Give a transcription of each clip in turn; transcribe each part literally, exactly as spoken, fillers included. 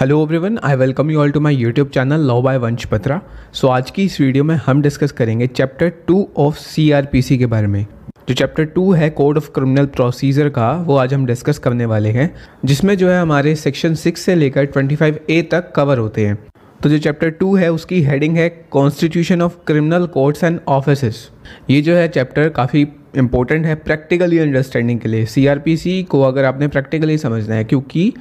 Hello everyone, I welcome you all to my YouTube channel law by Vansh Batra. सो आज की इस video में हम डिस्कस करेंगे चैप्टर टू ऑफ सीआरपीसी के बारे में। जो चैप्टर टू है कोड ऑफ क्रिमिनल प्रोसीजर का, वो आज हम डिस्कस करने वाले हैं, जिसमें जो है हमारे सेक्शन सिक्स से लेकर ट्वेंटी फाइव ए तक कवर होते हैं। तो जो चैप्टर टू है उसकी हेडिंग है constitution of criminal courts and offices. ये जो है चैप्टर काफ़ी इम्पोर्टेंट है प्रैक्टिकली अंडरस्टैंडिंग के लिए। सीआरपीसी को अगर आपने प्रैक्टिकली समझना है, क्योंकि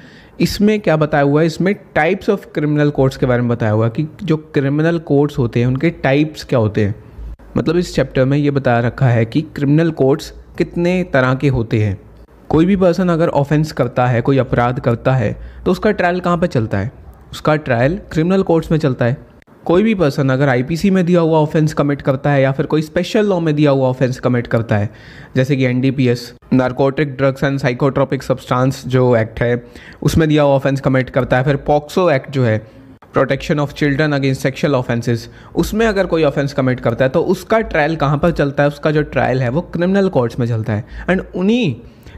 इसमें क्या बताया हुआ है, इसमें टाइप्स ऑफ क्रिमिनल कोर्ट्स के बारे में बताया हुआ है कि जो क्रिमिनल कोर्ट्स होते हैं उनके टाइप्स क्या होते हैं। मतलब इस चैप्टर में ये बता रखा है कि क्रिमिनल कोर्ट्स कितने तरह के होते हैं। कोई भी पर्सन अगर ऑफेंस करता है, कोई अपराध करता है, तो उसका ट्रायल कहाँ पर चलता है? उसका ट्रायल क्रिमिनल कोर्ट्स में चलता है। कोई भी पर्सन अगर आईपीसी में दिया हुआ ऑफेंस कमिट करता है या फिर कोई स्पेशल लॉ में दिया हुआ ऑफेंस कमिट करता है, जैसे कि NDPS narcotic drugs and psychotropic substance जो एक्ट है उसमें दिया हुआ ऑफेंस कमिट करता है। फिर पॉक्सो एक्ट जो है protection of children against sexual offences, उसमें अगर कोई ऑफेंस कमिट करता है तो उसका ट्रायल कहाँ पर चलता है? उसका जो ट्रायल है वो क्रिमिनल कोर्ट्स में चलता है। एंड उन्हीं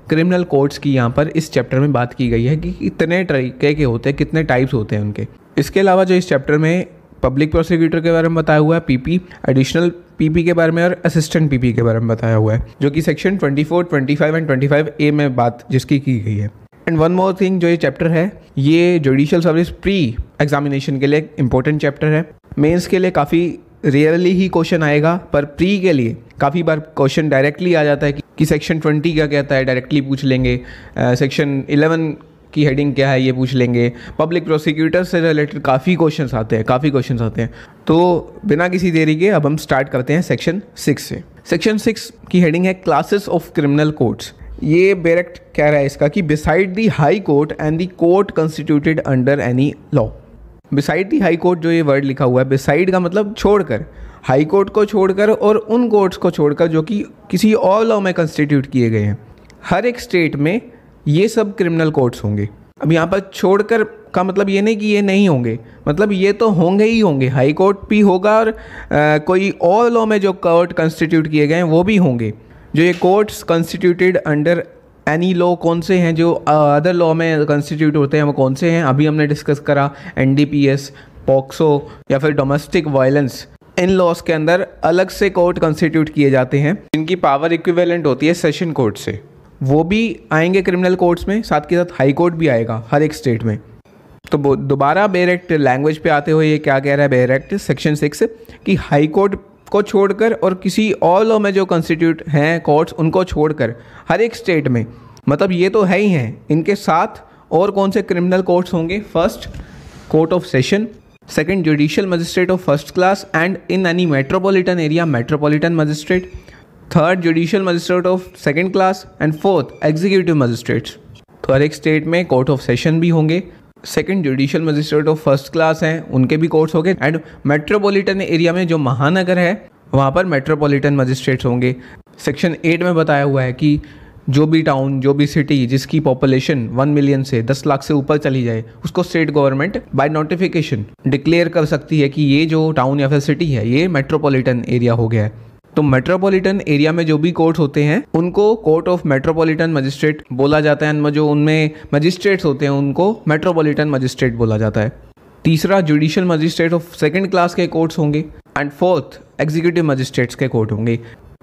क्रिमिनल कोर्ट्स की यहाँ पर इस चैप्टर में बात की गई है कि कितने तरीके के होते हैं, कितने टाइप्स होते हैं उनके। इसके अलावा जो इस चैप्टर में पब्लिक प्रोसिक्यूटर के बारे में बताया हुआ है, पीपी, एडिशनल पीपी के बारे में और असिस्टेंट पीपी के बारे में बताया हुआ है, जो कि सेक्शन चौबीस, पच्चीस एंड पच्चीस ए में बात जिसकी की गई है। एंड वन मोर थिंग, जो ये चैप्टर है ये जुडिशियल सर्विस प्री एग्जामिनेशन के लिए एक इंपॉर्टेंट चैप्टर है। मेंस के लिए काफ़ी रेयरली ही क्वेश्चन आएगा, पर प्री के लिए काफ़ी बार क्वेश्चन डायरेक्टली आ जाता है कि, कि सेक्शन बीस क्या कहता है, डायरेक्टली पूछ लेंगे। सेक्शन ग्यारह की हेडिंग क्या है ये पूछ लेंगे। पब्लिक प्रोसिक्यूटर से रिलेटेड काफ़ी क्वेश्चंस आते हैं काफ़ी क्वेश्चंस आते हैं तो बिना किसी देरी के अब हम स्टार्ट करते हैं सेक्शन सिक्स से। सेक्शन सिक्स की हेडिंग है क्लासेस ऑफ क्रिमिनल कोर्ट्स। ये डायरेक्ट कह रहा है इसका कि beside the high court and the court constituted under any law. Beside the high court, जो ये वर्ड लिखा हुआ है, बिसाइड का मतलब छोड़कर, हाई कोर्ट को छोड़कर और उन कोर्ट्स को छोड़कर जो कि किसी और लॉ में कंस्टिट्यूट किए गए हैं। हर एक स्टेट में ये सब क्रिमिनल कोर्ट्स होंगे। अब यहाँ पर छोड़कर का मतलब ये नहीं कि ये नहीं होंगे, मतलब ये तो होंगे ही होंगे। हाई कोर्ट भी होगा और आ, कोई और लॉ में जो कोर्ट कंस्टिट्यूट किए गए हैं वो भी होंगे। जो ये courts constituted under any law कौन से हैं, जो अदर लॉ में कंस्टिट्यूट होते हैं वो कौन से हैं, अभी हमने डिस्कस करा एनडीपीएस, पॉक्सो या फिर डोमेस्टिक वायलेंस। इन लॉज के अंदर अलग से कोर्ट कंस्टिट्यूट किए जाते हैं जिनकी पावर इक्विवेलेंट होती है सेशन कोर्ट से। वो भी आएंगे क्रिमिनल कोर्ट्स में, साथ के साथ हाई कोर्ट भी आएगा हर एक स्टेट में। तो दोबारा डायरेक्ट लैंग्वेज पे आते हुए ये क्या कह रहा है डायरेक्ट सेक्शन सिक्स कि हाई कोर्ट को छोड़कर और किसी और लॉ में जो कंस्टिट्यूट हैं कोर्ट्स उनको छोड़कर हर एक स्टेट में, मतलब ये तो है ही हैं, इनके साथ और कौन से क्रिमिनल कोर्ट्स होंगे? First court of session, second judicial magistrate of first class and in any metropolitan area metropolitan magistrate, third judicial magistrate of second class and fourth executive magistrates. तो हर एक स्टेट में कोर्ट ऑफ सेशन भी होंगे, second judicial magistrate of first class हैं उनके भी courts होंगे, एंड मेट्रोपॉलिटन एरिया में जो महानगर है वहाँ पर मेट्रोपॉलिटन मजिस्ट्रेट्स होंगे। सेक्शन एट में बताया हुआ है कि जो भी टाउन, जो भी सिटी जिसकी पॉपुलेशन वन मिलियन से दस लाख से ऊपर चली जाए, उसको state government by notification declare कर सकती है कि ये जो टाउन या फिर सिटी है ये मेट्रोपॉलिटन एरिया हो गया है। तो मेट्रोपॉलिटन एरिया में जो भी कोर्ट्स होते हैं उनको कोर्ट ऑफ मेट्रोपॉलिटन मजिस्ट्रेट बोला जाता है। जो उनमें मजिस्ट्रेट्स होते हैं उनको मेट्रोपॉलिटन मजिस्ट्रेट बोला जाता है। तीसरा judicial magistrate of second class के कोर्ट्स होंगे एंड फोर्थ एग्जीक्यूटिव मजिस्ट्रेट्स के कोर्ट होंगे।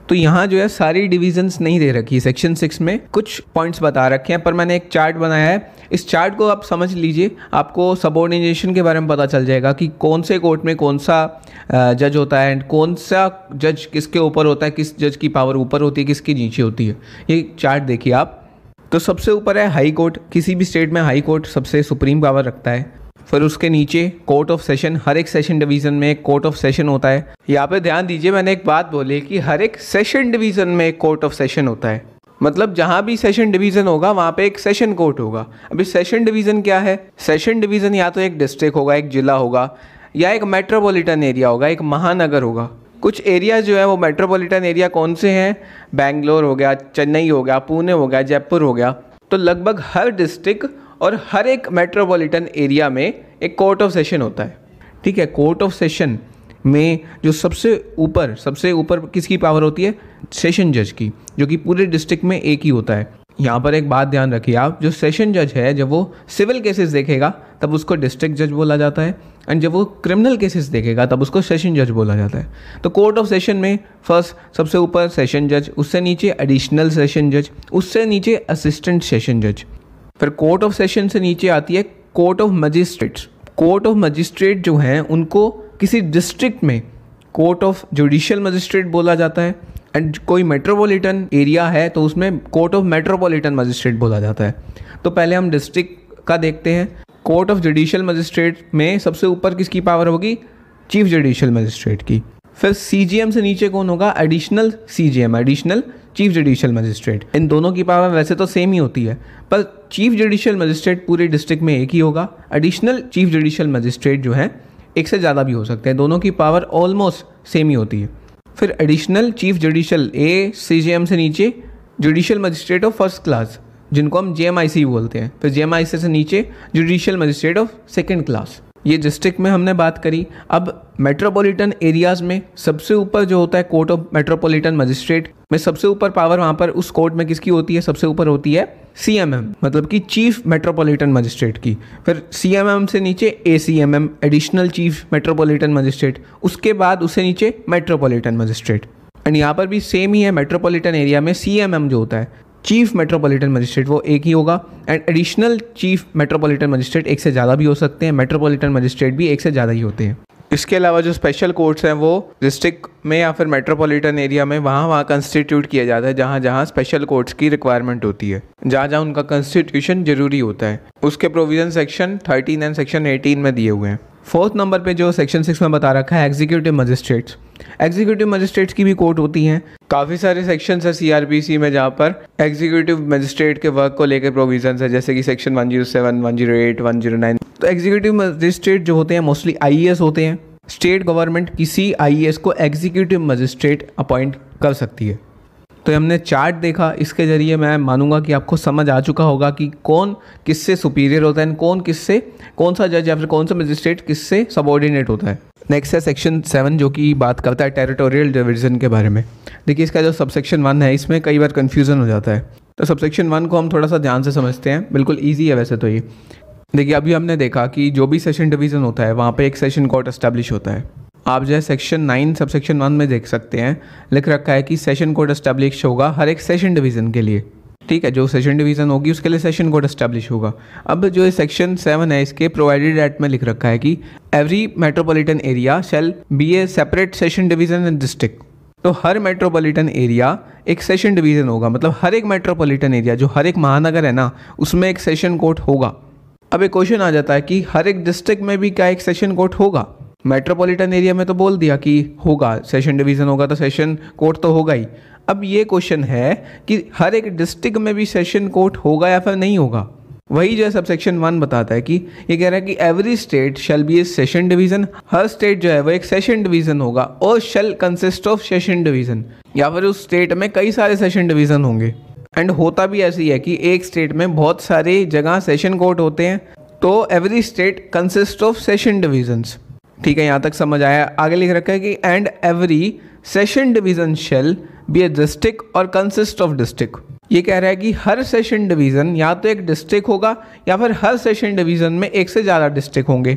तो यहाँ जो है सारी डिविजन्स नहीं दे रखी सेक्शन सिक्स में, कुछ पॉइंट्स बता रखे हैं, पर मैंने एक चार्ट बनाया है। इस चार्ट को आप समझ लीजिए, आपको सबऑर्डिनेशन के बारे में पता चल जाएगा कि कौन से कोर्ट में कौन सा जज होता है एंड कौन सा जज किसके ऊपर होता है, किस जज की पावर ऊपर होती है, किसकी नीचे होती है। ये चार्ट देखिए आप। तो सबसे ऊपर है हाई कोर्ट, किसी भी स्टेट में हाई कोर्ट सबसे सुप्रीम पावर रखता है। फिर उसके नीचे कोर्ट ऑफ सेशन, हर एक सेशन डिवीज़न में एक कोर्ट ऑफ सेशन होता है। यहाँ पे ध्यान दीजिए, मैंने एक बात बोली कि हर एक सेशन डिवीज़न में एक कोर्ट ऑफ सेशन होता है, मतलब जहाँ भी सेशन डिवीज़न होगा वहाँ पे एक सेशन कोर्ट होगा। अभी सेशन डिवीज़न क्या है? सेशन डिवीज़न या तो एक डिस्ट्रिक्ट होगा, एक जिला होगा, या एक मेट्रोपॉलिटन एरिया होगा, एक महानगर होगा। कुछ एरिया जो है वो मेट्रोपॉलिटन एरिया कौन से हैं? बैंगलोर हो गया, चेन्नई हो गया, पुणे हो गया, जयपुर हो गया। तो लगभग हर डिस्ट्रिक्ट और हर एक मेट्रोपॉलिटन एरिया में एक कोर्ट ऑफ सेशन होता है। ठीक है, कोर्ट ऑफ सेशन में जो सबसे ऊपर सबसे ऊपर किसकी पावर होती है? सेशन जज की, जो कि पूरे डिस्ट्रिक्ट में एक ही होता है। यहाँ पर एक बात ध्यान रखिए आप, जो सेशन जज है जब वो सिविल केसेस देखेगा तब उसको डिस्ट्रिक्ट जज बोला जाता है, एंड जब वो क्रिमिनल केसेस देखेगा तब उसको सेशन जज बोला जाता है। तो कोर्ट ऑफ सेशन में फर्स्ट सबसे ऊपर सेशन जज, उससे नीचे एडिशनल सेशन जज, उससे नीचे असिस्टेंट सेशन जज। फिर कोर्ट ऑफ सेशन से नीचे आती है court of magistrates. Court of magistrate जो हैं उनको किसी डिस्ट्रिक्ट में कोर्ट ऑफ जुडिशियल मजिस्ट्रेट बोला जाता है, एंड कोई मेट्रोपॉलिटन एरिया है तो उसमें कोर्ट ऑफ मेट्रोपॉलिटन मजिस्ट्रेट बोला जाता है। तो पहले हम डिस्ट्रिक्ट का देखते हैं। कोर्ट ऑफ जुडिशियल मजिस्ट्रेट में सबसे ऊपर किसकी पावर होगी? चीफ जुडिशियल मजिस्ट्रेट की। फिर सीजीएम से नीचे कौन होगा? Additional CGM, additional chief judicial magistrate. इन दोनों की पावर वैसे तो सेम ही होती है, पर चीफ जुडिशियल मजिस्ट्रेट पूरे डिस्ट्रिक्ट में एक ही होगा। एडिशनल चीफ जुडिशियल मजिस्ट्रेट जो है एक से ज़्यादा भी हो सकते हैं, दोनों की पावर ऑलमोस्ट सेम ही होती है। फिर additional chief judicial A CGM से नीचे judicial magistrate of first class, जिनको हम जेएमआईसी बोलते हैं। फिर जेएमआईसी से नीचे judicial magistrate of second class. ये डिस्ट्रिक्ट में हमने बात करी। अब मेट्रोपॉलिटन एरियाज़ में सबसे ऊपर जो होता है कोर्ट ऑफ मेट्रोपॉलिटन मजिस्ट्रेट में सबसे ऊपर पावर वहाँ पर उस कोर्ट में किसकी होती है? सबसे ऊपर होती है सीएमएम, मतलब कि चीफ मेट्रोपॉलिटन मजिस्ट्रेट की। फिर सीएमएम से नीचे ACMM, additional chief metropolitan magistrate, उसके बाद उससे नीचे मेट्रोपॉलिटन मजिस्ट्रेट। एंड यहाँ पर भी सेम ही है, मेट्रोपॉलिटन एरिया में सीएमएम जो होता है चीफ मेट्रोपॉलिटन मजिस्ट्रेट वो एक ही होगा, and additional chief metropolitan magistrate एक से ज़्यादा भी हो सकते हैं, मेट्रोपॉलिटन मजिस्ट्रेट भी एक से ज़्यादा ही होते हैं। इसके अलावा जो स्पेशल कोर्ट्स हैं वो डिस्ट्रिक्ट में या फिर मेट्रोपॉलिटन एरिया में वहाँ वहाँ कंस्टिट्यूट किया जाता है जहाँ जहाँ स्पेशल कोर्ट्स की रिक्वायरमेंट होती है, जहाँ जहाँ उनका कंस्टिट्यूशन जरूरी होता है। उसके provision section thirteen and section eighteen में दिए हुए हैं। फोर्थ नंबर पे जो सेक्शन सिक्स में बता रखा है एग्जीक्यूटिव मजिस्ट्रेट्स। एग्जीक्यूटिव मजिस्ट्रेट्स की भी कोर्ट होती हैं। काफ़ी सारे सेक्शंस है सीआरपीसी में जहाँ पर एग्जीक्यूटिव मजिस्ट्रेट के वर्क को लेकर प्रोविजंस है, जैसे कि section one zero seven, one zero eight, one zero nine. तो एग्जीक्यूटिव मजिस्ट्रेट जो होते हैं मोस्टली आईएएस होते हैं। स्टेट गवर्नमेंट किसी आईएएस को एग्जीक्यूटिव मजिस्ट्रेट अपॉइंट कर सकती है। तो हमने चार्ट देखा, इसके जरिए मैं मानूंगा कि आपको समझ आ चुका होगा कि कौन किससे सुपीरियर होता है, कौन किससे, कौन सा जज या फिर कौन सा मजिस्ट्रेट किससे सबॉर्डिनेट होता है। नेक्स्ट है सेक्शन सेवन जो कि बात करता है टेरिटोरियल डिवीज़न के बारे में। देखिए इसका जो सबसेक्शन वन है इसमें कई बार कन्फ्यूज़न हो जाता है, तो सबसेक्शन वन को हम थोड़ा सा ध्यान से समझते हैं। बिल्कुल ईजी है वैसे तो ये। देखिए अभी हमने देखा कि जो भी सेशन डिवीज़न होता है वहाँ पर एक सेशन कोर्ट एस्टैब्लिश होता है। आप जो है सेक्शन नाइन सबसेक्शन वन में देख सकते हैं, लिख रखा है कि सेशन कोर्ट एस्टैब्लिश होगा हर एक सेशन डिवीज़न के लिए। ठीक है, जो सेशन डिवीज़न होगी उसके लिए सेशन कोर्ट एस्टैब्लिश होगा। अब जो सेक्शन सेवन है इसके प्रोवाइडेड एक्ट में लिख रखा है कि every metropolitan area shall be a separate session division and district. तो हर मेट्रोपॉलिटन एरिया एक सेशन डिवीज़न होगा, मतलब हर एक मेट्रोपॉलिटन एरिया जो हर एक महानगर है ना उसमें एक सेशन कोर्ट होगा। अब एक क्वेश्चन आ जाता है कि हर एक डिस्ट्रिक्ट में भी क्या एक सेशन कोर्ट होगा? मेट्रोपॉलिटन एरिया में तो बोल दिया कि होगा, सेशन डिवीज़न होगा तो सेशन कोर्ट तो होगा ही। अब ये क्वेश्चन है कि हर एक डिस्ट्रिक्ट में भी सेशन कोर्ट होगा या फिर नहीं होगा? वही जो है सबसेक्शन वन बताता है कि ये कह रहा है कि every state shall be a session division, हर स्टेट जो है वो एक सेशन डिवीज़न होगा, और shall consist of session division, या फिर उस स्टेट में कई सारे सेशन डिवीज़न होंगे। एंड होता भी ऐसे ही है कि एक स्टेट में बहुत सारे जगह सेशन कोर्ट होते हैं, तो every state consist of session divisions. ठीक है, यहाँ तक समझ आया। आगे लिख रखा है कि and every session division shall be a district और कंसिस्ट ऑफ डिस्ट्रिक्ट। ये कह रहा है कि हर सेशन डिवीज़न या तो एक डिस्ट्रिक्ट होगा या फिर हर सेशन डिवीज़न में एक से ज़्यादा डिस्ट्रिक्ट होंगे।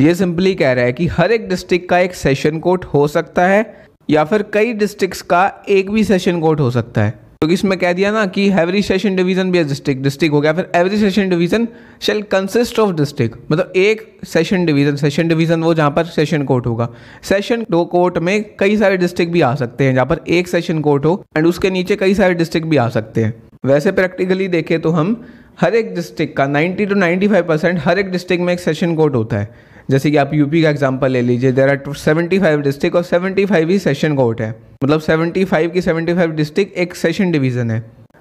ये सिंपली कह रहा है कि हर एक डिस्ट्रिक्ट का एक सेशन कोर्ट हो सकता है या फिर कई डिस्ट्रिक्ट्स का एक भी सेशन कोर्ट हो सकता है। तो इसमें कह दिया ना कि every session division be a district, district हो गया, फिर every session division shall consist of district, मतलब एक सेशन डिवीज़न, सेशन डिवीज़न वो जहाँ पर सेशन कोर्ट होगा। सेशन दो कोर्ट में कई सारे डिस्ट्रिक्ट भी आ सकते हैं जहाँ पर एक सेशन कोर्ट हो, एंड उसके नीचे कई सारे डिस्ट्रिक्ट भी आ सकते हैं। वैसे प्रैक्टिकली देखें तो हम हर एक डिस्ट्रिक्ट का ninety two ninety five percent हर एक डिस्ट्रिक्ट में एक सेशन कोर्ट होता है। जैसे कि आप यूपी का एग्जांपल ले लीजिए, there are seventy five district और सेवेंटी फाइव ही सेशन कोर्ट है, मतलब सेवेंटी फाइव की सेवेंटी फाइव डिस्ट्रिक्ट एक सेशन डिवीज़न है।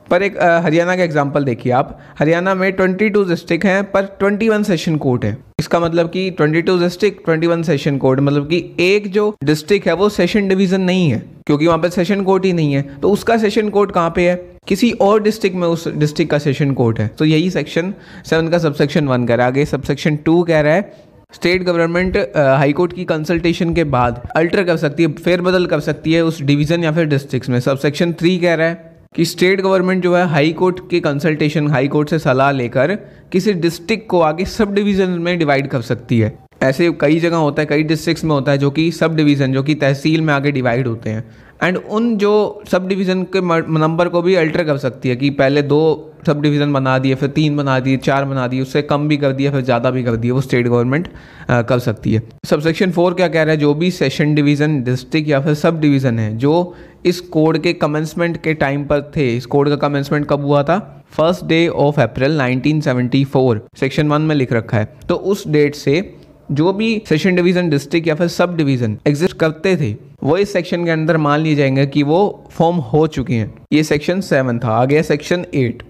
पर एक हरियाणा का एग्जांपल देखिए आप, हरियाणा में बाईस डिस्ट्रिक्ट हैं पर इक्कीस सेशन कोर्ट है। इसका मतलब कि बाईस डिस्ट्रिक्ट, इक्कीस सेशन कोर्ट, मतलब कि एक जो डिस्ट्रिक्ट है वो सेशन डिवीज़न नहीं है क्योंकि वहाँ पर सेशन कोर्ट ही नहीं है। तो उसका सेशन कोर्ट कहाँ पे है? किसी और डिस्ट्रिक्ट में उस डिस्ट्रिक्ट का सेशन कोर्ट है। तो यही सेक्शन सेवन का सबसेक्शन वन कह रहा है। आगे सबसेक्शन टू कह रहा है स्टेट गवर्नमेंट हाई कोर्ट की कंसल्टेशन के बाद अल्टर कर सकती है, फेरबदल कर सकती है उस डिवीज़न या फिर डिस्ट्रिक्ट्स में। सबसेक्शन थ्री कह रहा है कि स्टेट गवर्नमेंट जो है हाई कोर्ट के कंसल्टेशन, हाई कोर्ट से सलाह लेकर किसी डिस्ट्रिक्ट को आगे सब डिवीज़न में डिवाइड कर सकती है। ऐसे कई जगह होता है, कई डिस्ट्रिक्ट्स में होता है जो कि सब डिवीज़न, जो कि तहसील में आगे डिवाइड होते हैं, एंड उन जो सब डिवीज़न के नंबर को भी अल्टर कर सकती है कि पहले दो सब डिवीज़न बना दिए, फिर तीन बना दिए, चार बना दिए, उससे कम भी कर दिया, फिर ज़्यादा भी कर दिया, वो स्टेट गवर्नमेंट कर सकती है। सब सेक्शन फोर क्या कह रहा है, जो भी सेशन डिवीज़न, डिस्ट्रिक्ट या फिर सब डिवीज़न है जो इस कोड के कमेंसमेंट के टाइम पर थे, इस कोड का कमेंसमेंट कब हुआ था, first day of April nineteen seventy four, section one में लिख रखा है, तो उस डेट से जो भी सेशन डिवीज़न, डिस्ट्रिक्ट या फिर सब डिवीज़न एग्जिस्ट करते थे वो इस सेक्शन के अंदर मान लिए जाएंगे कि वो फॉर्म हो चुके हैं। ये सेक्शन सेवन था, आ गया सेक्शन एट।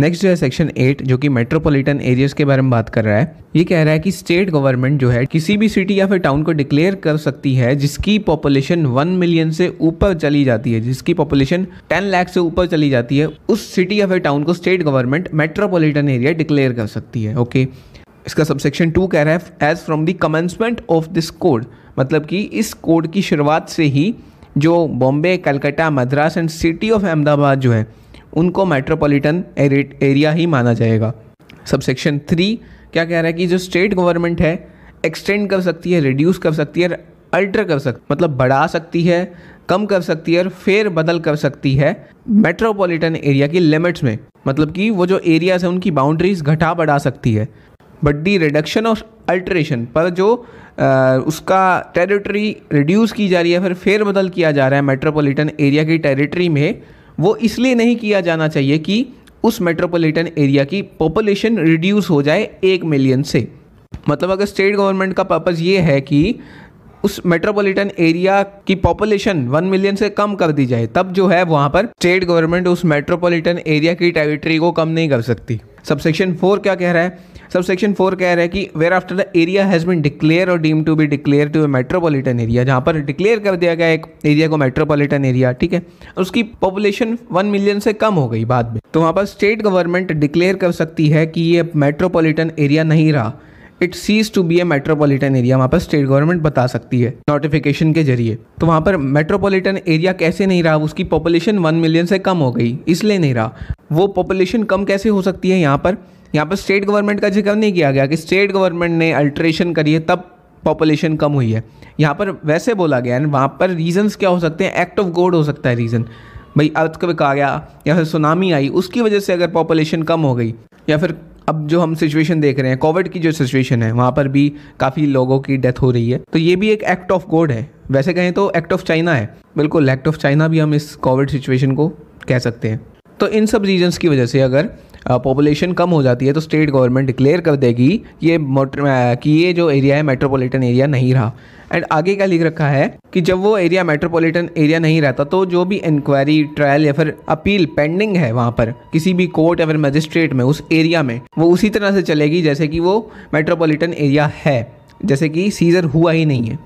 नेक्स्ट जो है सेक्शन एट, जो कि मेट्रोपॉलिटन एरियाज के बारे में बात कर रहा है, ये कह रहा है कि स्टेट गवर्नमेंट जो है किसी भी सिटी या फिर टाउन को डिक्लेयर कर सकती है जिसकी पॉपुलेशन वन मिलियन से ऊपर चली जाती है, जिसकी पॉपुलेशन टेन लाख से ऊपर चली जाती है, उस सिटी या फिर टाउन को state government metropolitan area declare कर सकती है। ओके, इसका सबसेक्शन टू कह रहा है as from the commencement of this code, मतलब कि इस कोड की शुरुआत से ही जो Bombay, Calcutta, Madras and city of Ahmedabad जो है उनको मेट्रोपॉलिटन एरिया ही माना जाएगा। सबसेक्शन थ्री क्या कह रहा है कि जो स्टेट गवर्नमेंट है एक्सटेंड कर सकती है, रिड्यूस कर सकती है, अल्टर कर सकती, मतलब बढ़ा सकती है, कम कर सकती है और फेर बदल कर सकती है मेट्रोपॉलिटन एरिया की लिमिट्स में, मतलब कि वो जो एरियाज हैं उनकी बाउंड्रीज घटा बढ़ा सकती है। बट दी रिडक्शन और अल्ट्रेशन पर जो आ, उसका टेरिटरी रिड्यूस की जा रही है, फिर फेर बदल किया जा रहा है मेट्रोपॉलिटन एरिया की टेरिटरी में, वो इसलिए नहीं किया जाना चाहिए कि उस मेट्रोपॉलिटन एरिया की पॉपुलेशन रिड्यूस हो जाए एक मिलियन से। मतलब अगर स्टेट गवर्नमेंट का पर्पज़ ये है कि उस मेट्रोपॉलिटन एरिया की पॉपुलेशन वन मिलियन से कम कर दी जाए, तब जो है वहाँ पर स्टेट गवर्नमेंट उस मेट्रोपॉलिटन एरिया की टेरिटरी को कम नहीं कर सकती। सबसेक्शन फोर क्या कह रहा है, सबसेक्शन फोर कह रहा है कि where after the area has been declare और deem to be declare to a metropolitan area, जहाँ पर डिक्लेयर कर दिया गया एक एरिया को मेट्रोपॉलिटन एरिया, ठीक है, उसकी पॉपुलेशन वन मिलियन से कम हो गई बाद में, तो वहाँ पर स्टेट गवर्नमेंट डिक्लेयर कर सकती है कि ये मेट्रोपॉलिटन एरिया नहीं रहा, it cease to be a metropolitan area, वहाँ पर स्टेट गवर्नमेंट बता सकती है नोटिफिकेशन के जरिए। तो वहाँ पर मेट्रोपॉलिटन एरिया कैसे नहीं रहा, उसकी पॉपुलेशन वन मिलियन से कम हो गई इसलिए नहीं रहा। वो पॉपुलेशन कम कैसे हो सकती है, यहाँ पर यहाँ पर स्टेट गवर्नमेंट का जिक्र नहीं किया गया कि स्टेट गवर्नमेंट ने अल्ट्रेशन करी है तब पॉपुलेशन कम हुई है, यहाँ पर वैसे बोला गया है। वहाँ पर रीजंस क्या हो सकते हैं, एक्ट ऑफ गॉड हो सकता है रीज़न, भाई अर्थक्वेक आ गया या फिर सुनामी आई, उसकी वजह से अगर पॉपुलेशन कम हो गई, या फिर अब जो हम सिचुएशन देख रहे हैं कोविड की जो सिचुएशन है वहाँ पर भी काफ़ी लोगों की डेथ हो रही है, तो ये भी एक एक्ट ऑफ गॉड है, वैसे कहें तो एक्ट ऑफ चाइना है, बिल्कुल एक्ट ऑफ चाइना भी हम इस कोविड सिचुएशन को कह सकते हैं। तो इन सब रीजंस की वजह से अगर पॉपुलेशन कम हो जाती है तो स्टेट गवर्नमेंट डिक्लेयर कर देगी ये कि ये जो एरिया है मेट्रोपॉलिटन एरिया नहीं रहा। एंड आगे क्या लिख रखा है कि जब वो एरिया मेट्रोपॉलिटन एरिया नहीं रहता तो जो भी इंक्वायरी, ट्रायल या फिर अपील पेंडिंग है वहाँ पर किसी भी कोर्ट या फिर मजिस्ट्रेट में उस एरिया में, वो उसी तरह से चलेगी जैसे कि वो मेट्रोपॉलिटन एरिया है, जैसे कि सीजर हुआ ही नहीं है।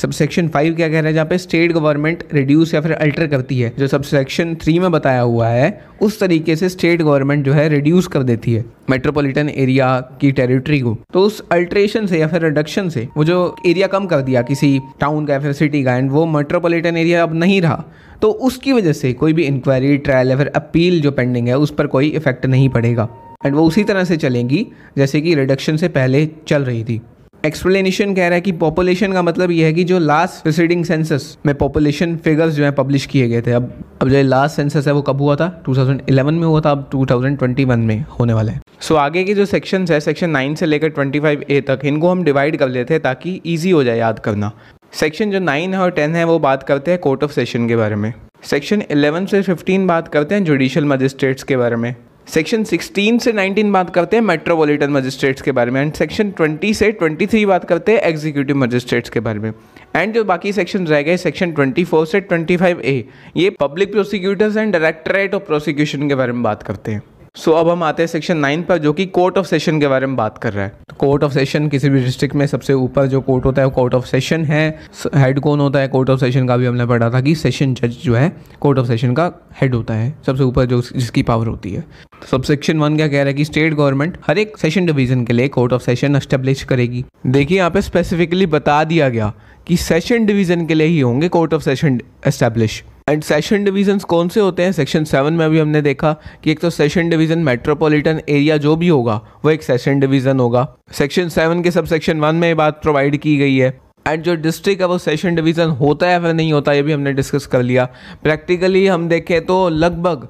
सबसेक्शन फाइव क्या कह रहा है, जहाँ पे स्टेट गवर्नमेंट रिड्यूस या फिर अल्टर करती है, जो सबसेक्शन थ्री में बताया हुआ है उस तरीके से स्टेट गवर्नमेंट जो है रिड्यूस कर देती है मेट्रोपॉलिटन एरिया की टेरिटरी को, तो उस अल्ट्रेशन से या फिर रिडक्शन से वो जो एरिया कम कर दिया किसी टाउन का या फिर सिटी का एंड वो मेट्रोपॉलिटन एरिया अब नहीं रहा, तो उसकी वजह से कोई भी इंक्वायरी, ट्रायल या फिर अपील जो पेंडिंग है उस पर कोई इफेक्ट नहीं पड़ेगा, एंड वो उसी तरह से चलेंगी जैसे कि रिडक्शन से पहले चल रही थी। एक्सप्लेनेशन कह रहा है कि पॉपुलेशन का मतलब यह है कि जो लास्ट प्रीसीडिंग सेंसस में पॉपुलेशन फिगर्स जो है पब्लिश किए गए थे, अब अब जो लास्ट सेंसस है वो कब हुआ था, टू थाउजेंड इलेवन में हुआ था, अब टू थाउजेंड ट्वेंटी वन में होने वाला है। सो so, आगे के जो सेक्शंस है सेक्शन नाइन से लेकर ट्वेंटी फाइव ए तक, इनको हम डिवाइड कर लेते हैं ताकि ईजी हो जाए याद करना। सेक्शन जो नाइन है और टेन है वो बात करते हैं कोर्ट ऑफ सेशन के बारे में, सेक्शन इलेवन से फिफ्टीन बात करते हैं जुडिशियल मजिस्ट्रेट्स के बारे में, सेक्शन सिक्सटीन से नाइनटीन बात करते हैं मेट्रोपॉलिटन मजिस्ट्रेट्स के बारे में, एंड सेक्शन ट्वेंटी से ट्वेंटी थ्री बात करते हैं एग्जीक्यूटिव मजिस्ट्रेट्स के बारे में। एंड जो बाकी सेक्शन रह गए सेक्शन ट्वेंटी फोर से ट्वेंटी फाइव ए, ये public prosecutors and directorate of prosecution के बारे में बात करते हैं। सो so, अब हम आते हैं सेक्शन नाइन पर जो कि कोर्ट ऑफ सेशन के बारे में बात कर रहा है। तो कोर्ट ऑफ सेशन किसी भी डिस्ट्रिक्ट में सबसे ऊपर जो कोर्ट होता है वो कोर्ट ऑफ सेशन है, हेड कौन होता है कोर्ट ऑफ सेशन का भी हमने पढ़ा था कि सेशन जज जो है कोर्ट ऑफ सेशन का हेड होता है, सबसे ऊपर जो जिसकी पावर होती है। तो सब सेक्शन वन क्या कह रहा है कि स्टेट गवर्नमेंट हर एक सेशन डिवीजन के लिए कोर्ट ऑफ सेशन एस्टेब्लिश करेगी। देखिए यहाँ पे स्पेसिफिकली बता दिया गया कि सेशन डिवीजन के लिए ही होंगे court of session establish, and session divisions कौन से होते हैं? सेक्शन सेवन में अभी हमने देखा कि एक तो सेशन डिवीज़न मेट्रोपॉलिटन एरिया जो भी होगा वो एक सेशन डिवीज़न होगा। सेक्शन सेवन के सब सेक्शन वन में ये बात प्रोवाइड की गई है। एंड जो डिस्ट्रिक्ट है वो सेशन डिवीज़न होता है या नहीं होता, ये भी हमने डिस्कस कर लिया। प्रैक्टिकली हम देखें तो लगभग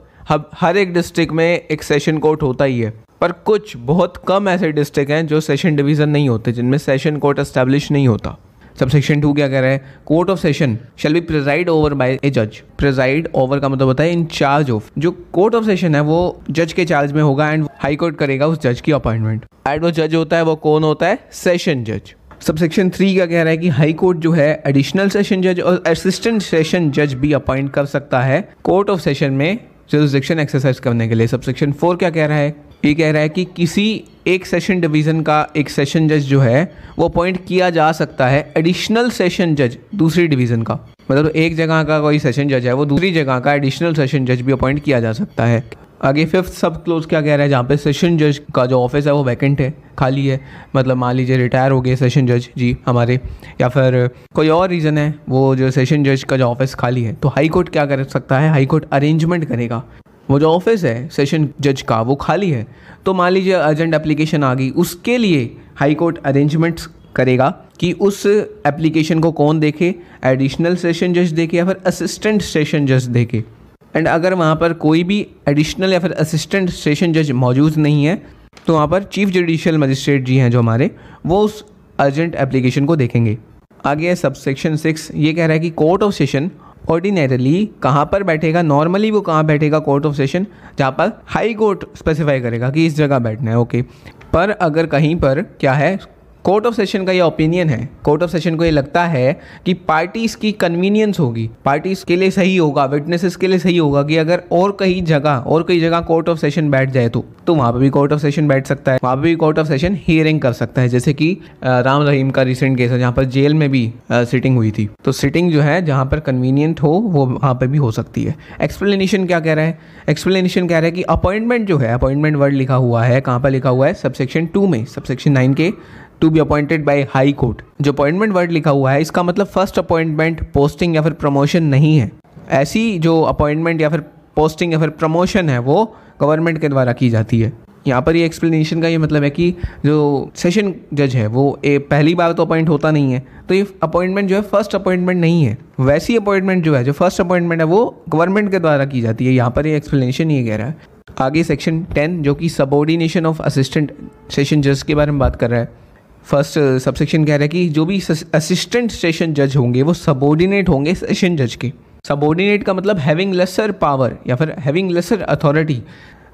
हर एक डिस्ट्रिक्ट में एक सेशन कोर्ट होता ही है, पर कुछ बहुत कम ऐसे डिस्ट्रिक्ट हैं जो सेशन डिवीज़न नहीं होते, जिनमें सेशन कोर्ट एस्टेब्लिश नहीं होता। सब सेक्शन टू क्या कह रहा है? Court of session shall be preside over by a जज। प्रिजाइड ओवर का मतलब होता है इन चार्ज ऑफ। जो कोर्ट ऑफ सेशन है वो जज के चार्ज में होगा एंड हाई कोर्ट करेगा उस जज की अपॉइंटमेंट। एंड वो जज होता है वो कौन होता है? सेशन जज। सब सेक्शन थ्री का कह रहा है कि हाई कोर्ट जो है एडिशनल सेशन जज और असिस्टेंट सेशन जज भी अपॉइंट कर सकता है कोर्ट ऑफ सेशन में जुरिसडिक्शन एक्सरसाइज करने के लिए। सब सेक्शन फोर क्या कह रहा है? ये कह रहा है कि किसी एक सेशन डिवीज़न का एक सेशन जज जो है वो अपॉइंट किया जा सकता है एडिशनल सेशन जज दूसरी डिवीज़न का। मतलब एक जगह का कोई सेशन जज है वो दूसरी जगह का एडिशनल सेशन जज भी अपॉइंट किया जा सकता है। आगे फिफ्थ सब क्लोज क्या कह रहा है? जहाँ पे सेशन जज का जो ऑफिस है वो वैकेंट है, खाली है। मतलब मान लीजिए रिटायर हो गए सेशन जज जी हमारे, या फिर कोई और रीज़न है वो जो सेशन जज का जो ऑफिस खाली है, तो हाई कोर्ट क्या कर सकता है? हाई कोर्ट अरेंजमेंट करेगा। वो जो ऑफिस है सेशन जज का वो खाली है, तो मान लीजिए अर्जेंट एप्लीकेशन आ गई, उसके लिए हाई कोर्ट अरेंजमेंट्स करेगा कि उस एप्लीकेशन को कौन देखे, एडिशनल सेशन जज देखे या फिर असिस्टेंट सेशन जज देखे। एंड अगर वहाँ पर कोई भी एडिशनल या फिर असिस्टेंट सेशन जज मौजूद नहीं है तो वहाँ पर चीफ जुडिशियल मजिस्ट्रेट जी हैं जो हमारे, वो उस अर्जेंट एप्लीकेशन को देखेंगे। आगे सब सेक्शन सिक्स ये कह रहा है कि कोर्ट ऑफ सेशन ऑर्डिनरली कहाँ पर बैठेगा, नॉर्मली वो कहाँ बैठेगा? कोर्ट ऑफ सेशन जहाँ पर हाई कोर्ट स्पेसिफाई करेगा कि इस जगह बैठना है। ओके, पर अगर कहीं पर क्या है, कोर्ट ऑफ सेशन का ये ओपिनियन है, कोर्ट ऑफ सेशन को ये लगता है कि पार्टीज़ की कन्वीनियंस होगी, पार्टीज़ के लिए सही होगा, विटनेसेस के लिए सही होगा कि अगर और कहीं जगह और कई जगह कोर्ट ऑफ सेशन बैठ जाए तो तो वहाँ पर भी कोर्ट ऑफ सेशन बैठ सकता है, वहाँ पर भी कोर्ट ऑफ सेशन हियरिंग कर सकता है। जैसे कि राम रहीम का रिसेंट केस है जहाँ पर जेल में भी सिटिंग हुई थी, तो सिटिंग जो है जहाँ पर कन्वीनियंट हो वो वहाँ पर भी हो सकती है। एक्सप्लेनेशन क्या कह रहा है? एक्सप्लेनेशन कह रहा है कि अपॉइंटमेंट जो है, अपॉइंटमेंट वर्ड लिखा हुआ है, कहाँ पर लिखा हुआ है? सबसेक्शन टू में, सबसेक्शन नाइन के, to be appointed by high court. जो अपॉइंटमेंट वर्ड लिखा हुआ है इसका मतलब फर्स्ट अपॉइंटमेंट, पोस्टिंग या फिर प्रमोशन नहीं है। ऐसी जो अपॉइंटमेंट या फिर पोस्टिंग या फिर प्रमोशन है वो गवर्नमेंट के द्वारा की जाती है। यहाँ पर ये एक्सप्लेनेशन का ये मतलब है कि जो सेशन जज है वो ए, पहली बार तो अपॉइंट होता नहीं है, तो ये अपॉइंटमेंट जो है फर्स्ट अपॉइंटमेंट नहीं है, वैसी अपॉइंटमेंट जो है, जो फर्स्ट अपॉइंटमेंट है वो गवर्नमेंट के द्वारा की जाती है। यहाँ पर ये एक्सप्लेनेशन ये कह रहा है। आगे सेक्शन टेन जो कि सबऑर्डिनेशन ऑफ असिस्टेंट सेशन जज के बारे में बात कर रहा है। फर्स्ट सबसेक्शन कह रहा है कि जो भी असिस्टेंट सेशन जज होंगे वो सबऑर्डिनेट होंगे सेशन जज के। सबऑर्डिनेट का मतलब हैविंग लेसर पावर या फिर having lesser authority.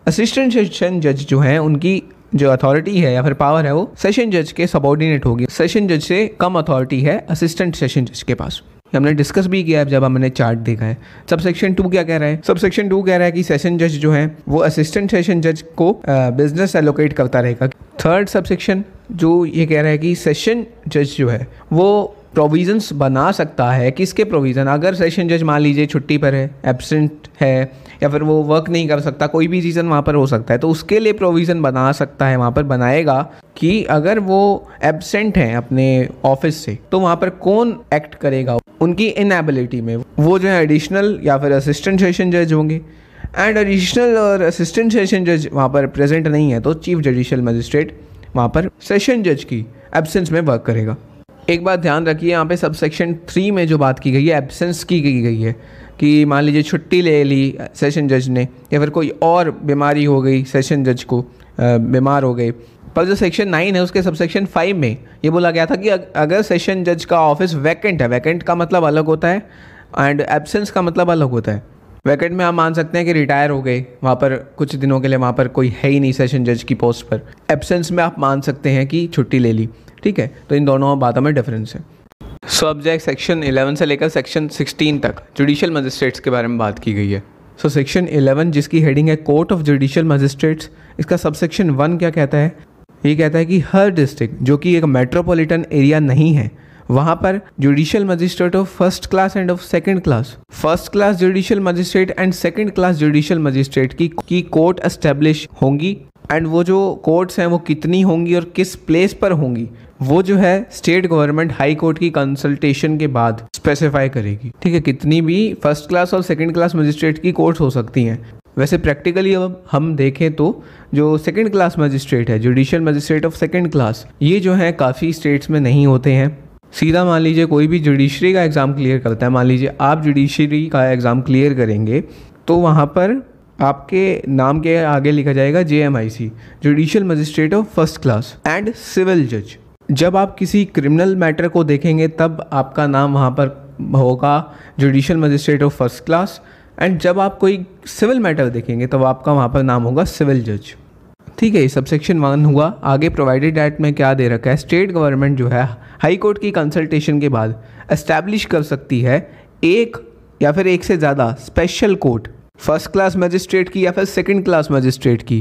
Assistant session जज जो हैं उनकी जो अथॉरिटी है या फिर पावर है वो सेशन जज के सबऑर्डिनेट होगी, सेशन जज से कम अथॉरिटी है असिस्टेंट सेशन जज के पास। हमने डिस्कस भी किया है जब हमने चार्ट देखा है। सबसेक्शन टू क्या कह रहा है? सबसेक्शन टू कह रहा है कि सेशन जज जो है वो असिस्टेंट सेशन जज को बिजनेस एलोकेट करता रहेगा। थर्ड सबसेक्शन जो ये कह रहा है कि सेशन जज जो है वो प्रोविजंस बना सकता है। किसके प्रोविज़न? अगर सेशन जज मान लीजिए छुट्टी पर है, एब्सेंट है या फिर वो वर्क नहीं कर सकता, कोई भी रीज़न वहाँ पर हो सकता है, तो उसके लिए प्रोविज़न बना सकता है, वहाँ पर बनाएगा कि अगर वो एब्सेंट हैं अपने ऑफिस से तो वहाँ पर कौन एक्ट करेगा उनकी इनएबिलिटी में। वो जो है एडिशनल या फिर असिस्टेंट सेशन जज होंगे एंड एडिशनल और असिस्टेंट सेशन जज वहाँ पर प्रेजेंट नहीं है तो चीफ जुडिशियल मजिस्ट्रेट वहाँ पर सेशन जज की एब्सेंस में वर्क करेगा। एक बात ध्यान रखिए, यहाँ पे सब सेक्शन थ्री में जो बात की गई है एब्सेंस की की गई है कि मान लीजिए छुट्टी ले ली सेशन जज ने या फिर कोई और बीमारी हो गई, सेशन जज को बीमार हो गए, पर जो सेक्शन नाइन है उसके सब सेक्शन फाइव में ये बोला गया था कि अगर सेशन जज का ऑफिस वैकेंट है, वैकेंट का मतलब अलग होता है एंड एब्सेंस का मतलब अलग होता है। वैकेंट में हम मान सकते हैं कि रिटायर हो गए, वहाँ पर कुछ दिनों के लिए वहाँ पर कोई है ही नहीं सेशन जज की पोस्ट पर। एब्सेंस में आप मान सकते हैं कि छुट्टी ले ली, ठीक है, तो इन दोनों बातों में डिफरेंस है। सब्जेक्ट सेक्शन इलेवन से लेकर सेक्शन सिक्सटीन तक जुडिशियल मजिस्ट्रेट्स के बारे में बात की गई है। सो सेक्शन इलेवन जिसकी हेडिंग है कोर्ट ऑफ जुडिशियल मजिस्ट्रेट्स, इसका सबसेक्शन वन क्या कहता है? ये कहता है कि हर डिस्ट्रिक्ट जो कि एक मेट्रोपॉलिटन एरिया नहीं है वहाँ पर judicial magistrate of first class and of second class, first class judicial magistrate and second class judicial magistrate की कोर्ट एस्टेब्लिश होंगी एंड वो जो कोर्ट्स हैं वो कितनी होंगी और किस प्लेस पर होंगी, वो जो है स्टेट गवर्नमेंट हाई कोर्ट की कंसल्टेशन के बाद स्पेसिफाई करेगी। ठीक है, कितनी भी फर्स्ट क्लास और सेकंड क्लास मजिस्ट्रेट की कोर्ट्स हो सकती हैं। वैसे प्रैक्टिकली अब हम देखें तो जो सेकंड क्लास मजिस्ट्रेट है, judicial magistrate of second class, ये जो है काफ़ी स्टेट्स में नहीं होते हैं। सीधा मान लीजिए कोई भी जुडिशरी का एग्ज़ाम क्लियर करता है, मान लीजिए आप जुडिशरी का एग्ज़ाम क्लियर करेंगे तो वहाँ पर आपके नाम के आगे लिखा जाएगा J M I C, judicial magistrate of first class and civil जज। जब आप किसी क्रिमिनल मैटर को देखेंगे तब आपका नाम वहाँ पर होगा judicial magistrate of first class, and जब आप कोई सिविल मैटर देखेंगे तब आपका वहाँ पर नाम होगा सिविल जज। ठीक है, सब सेक्शन वन हुआ। आगे प्रोवाइडेड एक्ट में क्या दे रखा है, स्टेट गवर्नमेंट जो है हाई कोर्ट की कंसल्टेशन के बाद एस्टैब्लिश कर सकती है एक या फिर एक से ज़्यादा special court first class magistrate की या फिर सेकंड क्लास मजिस्ट्रेट की।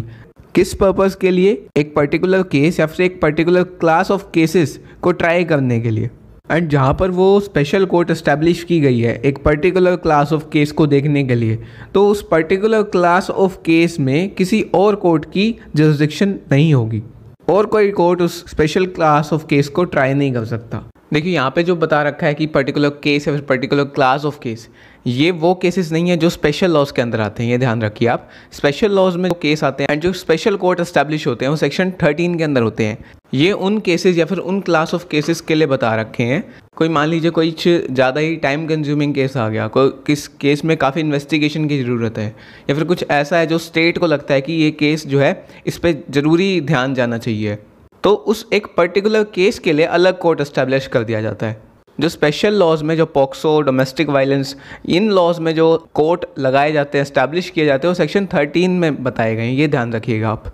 किस पर्पज़ के लिए, एक पर्टिकुलर केस या फिर एक पर्टिकुलर क्लास ऑफ केसेस को ट्राई करने के लिए। एंड जहाँ पर वो स्पेशल कोर्ट इस्टेब्लिश की गई है एक पर्टिकुलर क्लास ऑफ केस को देखने के लिए, तो उस पर्टिकुलर क्लास ऑफ केस में किसी और कोर्ट की जूरिसडिक्शन नहीं होगी और कोई कोर्ट उस स्पेशल क्लास ऑफ केस को ट्राई नहीं कर सकता। देखिए यहाँ पे जो बता रखा है कि पर्टिकुलर केस या फिर पर्टिकुलर क्लास ऑफ केस, ये वो केसेस नहीं है जो स्पेशल लॉज के अंदर आते हैं। ये ध्यान रखिए, आप स्पेशल लॉज में जो केस आते हैं एंड जो स्पेशल कोर्ट एस्टैब्लिश होते हैं वो सेक्शन थर्टीन के अंदर होते हैं। ये उन केसेस या फिर उन क्लास ऑफ केसेस के लिए बता रखे हैं। कोई मान लीजिए कोई ज़्यादा ही टाइम कंज्यूमिंग केस आ गया, कोई किस केस में काफ़ी इन्वेस्टिगेशन की ज़रूरत है, या फिर कुछ ऐसा है जो स्टेट को लगता है कि ये केस जो है इस पर ज़रूरी ध्यान जाना चाहिए, तो उस एक पर्टिकुलर केस के लिए अलग कोर्ट एस्टैब्लिश कर दिया जाता है। जो स्पेशल लॉज में, जो पॉक्सो, डोमेस्टिक वायलेंस, इन लॉज में जो कोर्ट लगाए जाते हैं, एस्टैब्लिश किए जाते हैं, वो सेक्शन थर्टीन में बताए गए हैं, ये ध्यान रखिएगा आप।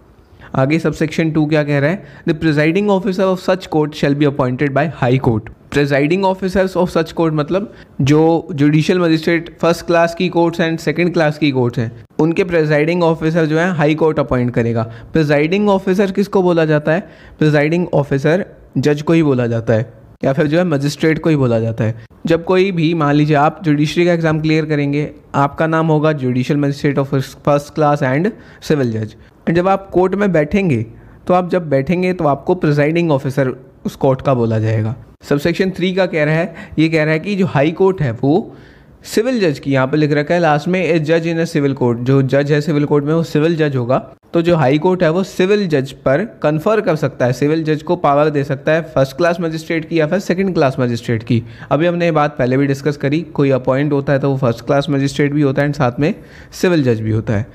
आगे सब सेक्शन टू क्या कह रहा है, the presiding officer of such court shall be appointed by high court. Presiding officers of such court मतलब जो जुडिशियल मजिस्ट्रेट फर्स्ट क्लास की कोर्ट्स एंड सेकंड क्लास की कोर्ट्स हैं, उनके प्रिजाइडिंग ऑफिसर जो है हाई कोर्ट अपॉइंट करेगा। Presiding officer किसको बोला जाता है, प्रिजाइडिंग ऑफिसर जज को ही बोला जाता है या फिर जो है मजिस्ट्रेट को ही बोला जाता है। जब कोई भी मान लीजिए आप जुडिशरी का एग्ज़ाम क्लियर करेंगे, आपका नाम होगा judicial magistrate of first class and civil जज। एंड जब आप कोर्ट में बैठेंगे तो आप जब बैठेंगे तो आपको प्रिजाइडिंग ऑफिसर उस कोर्ट का बोला जाएगा। सबसेक्शन थ्री का कह रहा है, ये कह रहा है कि जो हाई कोर्ट है वो सिविल जज की, यहाँ पे लिख रखा है लास्ट में ए जज इन ए सिविल कोर्ट, जो जज है सिविल कोर्ट में वो सिविल जज होगा। तो जो हाई कोर्ट है वो सिविल जज पर कन्फर कर सकता है, सिविल जज को पावर दे सकता है फर्स्ट क्लास मजिस्ट्रेट की या फिर सेकंड क्लास मजिस्ट्रेट की। अभी हमने ये बात पहले भी डिस्कस करी, कोई अपॉइंट होता है तो वो फर्स्ट क्लास मजिस्ट्रेट भी होता है एंड साथ में सिविल जज भी होता है।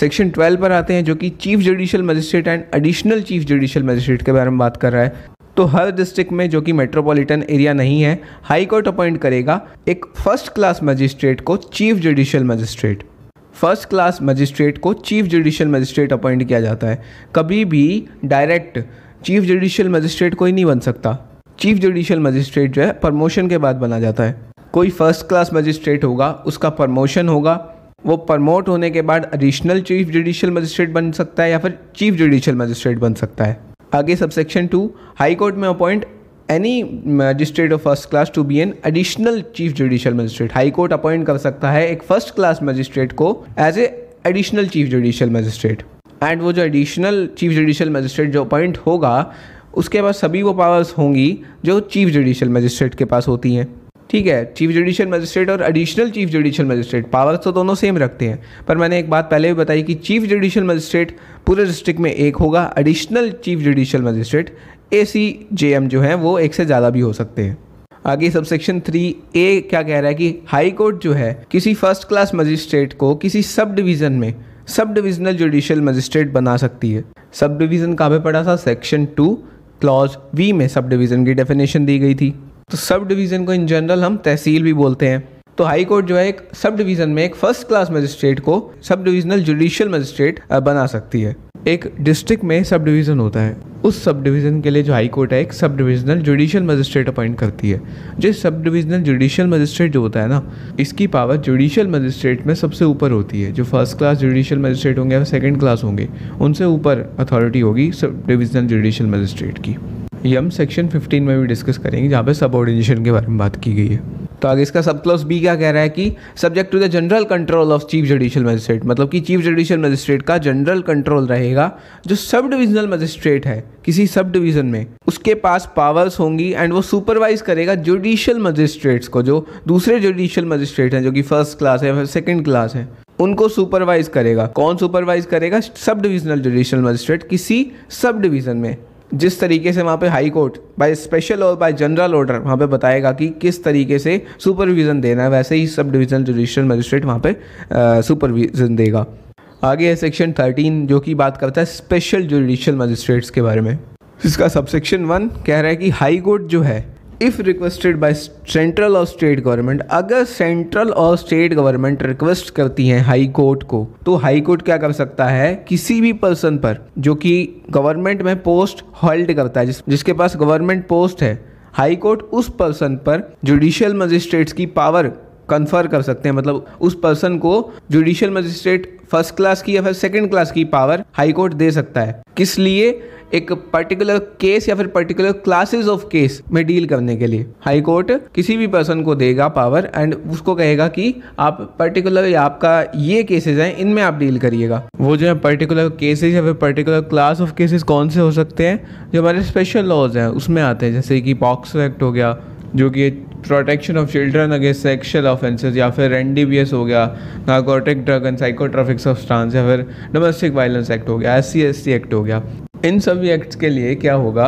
सेक्शन ट्वेल्व पर आते हैं जो कि chief judicial magistrate and additional chief judicial magistrate के बारे में बात कर रहा है। तो हर डिस्ट्रिक्ट में जो कि मेट्रोपॉलिटन एरिया नहीं है, हाई कोर्ट अपॉइंट करेगा एक फर्स्ट क्लास मजिस्ट्रेट को chief judicial magistrate. First class magistrate को चीफ जुडिशियल मजिस्ट्रेट अपॉइंट किया जाता है, कभी भी डायरेक्ट चीफ जुडिशियल मजिस्ट्रेट कोई नहीं बन सकता। चीफ जुडिशियल मजिस्ट्रेट जो है प्रमोशन के बाद बना जाता है। कोई फर्स्ट क्लास मजिस्ट्रेट होगा, उसका प्रमोशन होगा, वो प्रमोट होने के बाद एडिशनल चीफ जुडिशियल मजिस्ट्रेट बन सकता है या फिर चीफ जुडिशियल मजिस्ट्रेट बन सकता है। आगे sub section two, high court में appoint any magistrate of first class to be an additional chief judicial magistrate. High court appoint कर सकता है एक फर्स्ट क्लास मजिस्ट्रेट को as a additional chief judicial magistrate. And वो जो additional chief judicial magistrate जो appoint होगा उसके पास सभी वो पावर्स होंगी जो चीफ जुडिशियल मजिस्ट्रेट के पास होती हैं। ठीक है, चीफ जुडिशियल मजिस्ट्रेट और additional chief judicial magistrate powers तो दोनों सेम रखते हैं, पर मैंने एक बात पहले भी बताई कि चीफ जुडिशियल मजिस्ट्रेट पूरे डिस्ट्रिक्ट में एक होगा, additional chief judicial magistrate A C J M जो है वो एक से ज़्यादा भी हो सकते हैं। आगे सबसेक्शन थ्री ए क्या कह रहा है कि हाई कोर्ट जो है किसी फर्स्ट क्लास मजिस्ट्रेट को किसी सब डिवीज़न में सब डिविजनल जुडिशियल मजिस्ट्रेट बना सकती है। सब डिवीज़न कहाँ पे पड़ा था, सेक्शन टू क्लॉज वी में सब डिवीज़न की डेफिनेशन दी गई थी। तो सब डिवीज़न को इन जनरल हम तहसील भी बोलते हैं। तो हाई कोर्ट जो है एक सब डिवीज़न में एक फर्स्ट क्लास मजिस्ट्रेट को सब डिवीज़नल जुडिशियल मजिस्ट्रेट बना सकती है। एक डिस्ट्रिक्ट में सब डिवीज़न होता है, उस सब डिवीज़न के लिए जो हाई कोर्ट है एक सब डिवीज़नल जुडिशियल मजिस्ट्रेट अपॉइंट करती है। जो सब डिवीज़नल जुडिशियल मजिस्ट्रेट जो होता है ना, इसकी पावर जुडिशियल मजिस्ट्रेट में सबसे ऊपर होती है। जो फर्स्ट क्लास जुडिशियल मजिस्ट्रेट होंगे या सेकेंड क्लास होंगे उनसे ऊपर अथॉरिटी होगी सब डिवीज़नल जुडिशियल मजिस्ट्रेट की। ये हम सेक्शन फिफ्टीन में भी डिस्कस करेंगे जहाँ पे सबऑर्डिनेशन के बारे में बात की गई है। तो आगे इसका सब क्लॉज बी क्या कह रहा है कि subject to the general control of chief judicial magistrate, मतलब कि चीफ जुडिशियल मजिस्ट्रेट का जनरल कंट्रोल रहेगा। जो सब डिविजनल मजिस्ट्रेट है किसी सब डिवीज़न में, उसके पास पावर्स होंगी एंड वो सुपरवाइज करेगा जुडिशियल मजिस्ट्रेट्स को, जो दूसरे जुडिशियल मजिस्ट्रेट हैं जो कि फर्स्ट क्लास है सेकेंड क्लास है, उनको सुपरवाइज करेगा। कौन सुपरवाइज करेगा? सब डिविजनल जुडिशियल मजिस्ट्रेट किसी सब डिवीज़न में। जिस तरीके से वहाँ पे हाई कोर्ट बाय स्पेशल और बाय जनरल ऑर्डर वहाँ पे बताएगा कि किस तरीके से सुपरविज़न देना है, वैसे ही सब डिवीज़न जुडिशियल मजिस्ट्रेट वहाँ पे सुपरविज़न देगा। आगे है सेक्शन थर्टीन जो कि बात करता है स्पेशल जुडिशियल मजिस्ट्रेट्स के बारे में। इसका सबसेक्शन वन कह रहा है कि हाई कोर्ट जो है इफ़ रिक्वेस्टेड बाय सेंट्रल और स्टेट गवर्नमेंट, अगर सेंट्रल और स्टेट गवर्नमेंट रिक्वेस्ट करती हैं हाई कोर्ट को, तो हाई कोर्ट क्या कर सकता है? किसी भी पर्सन पर जो कि गवर्नमेंट में पोस्ट होल्ड करता है, जिस, जिसके पास गवर्नमेंट पोस्ट है, हाई कोर्ट उस पर्सन पर जुडिशियल मजिस्ट्रेट्स की पावर कन्फर कर सकते हैं। मतलब उस पर्सन को जुडिशियल मजिस्ट्रेट फर्स्ट क्लास की या फिर सेकेंड क्लास की पावर हाई कोर्ट दे सकता है। किस लिए? एक पर्टिकुलर केस या फिर पर्टिकुलर क्लासेस ऑफ केस में डील करने के लिए हाई कोर्ट किसी भी पर्सन को देगा पावर एंड उसको कहेगा कि आप पर्टिकुलर आपका ये केसेस हैं, इनमें आप डील करिएगा। वो जो है पर्टिकुलर केसेस या फिर पर्टिकुलर क्लास ऑफ केसेस कौन से हो सकते हैं? जो हमारे स्पेशल लॉज हैं उसमें आते हैं, जैसे कि पॉक्सो एक्ट हो गया जो कि protection of children against sexual offences, या फिर एनडीपीएस हो गया narcotic drug and psychotropic substance, या फिर डोमेस्टिक वायलेंस एक्ट हो गया, एससी एसटी एक्ट हो गया। इन सभी एक्ट्स के लिए क्या होगा,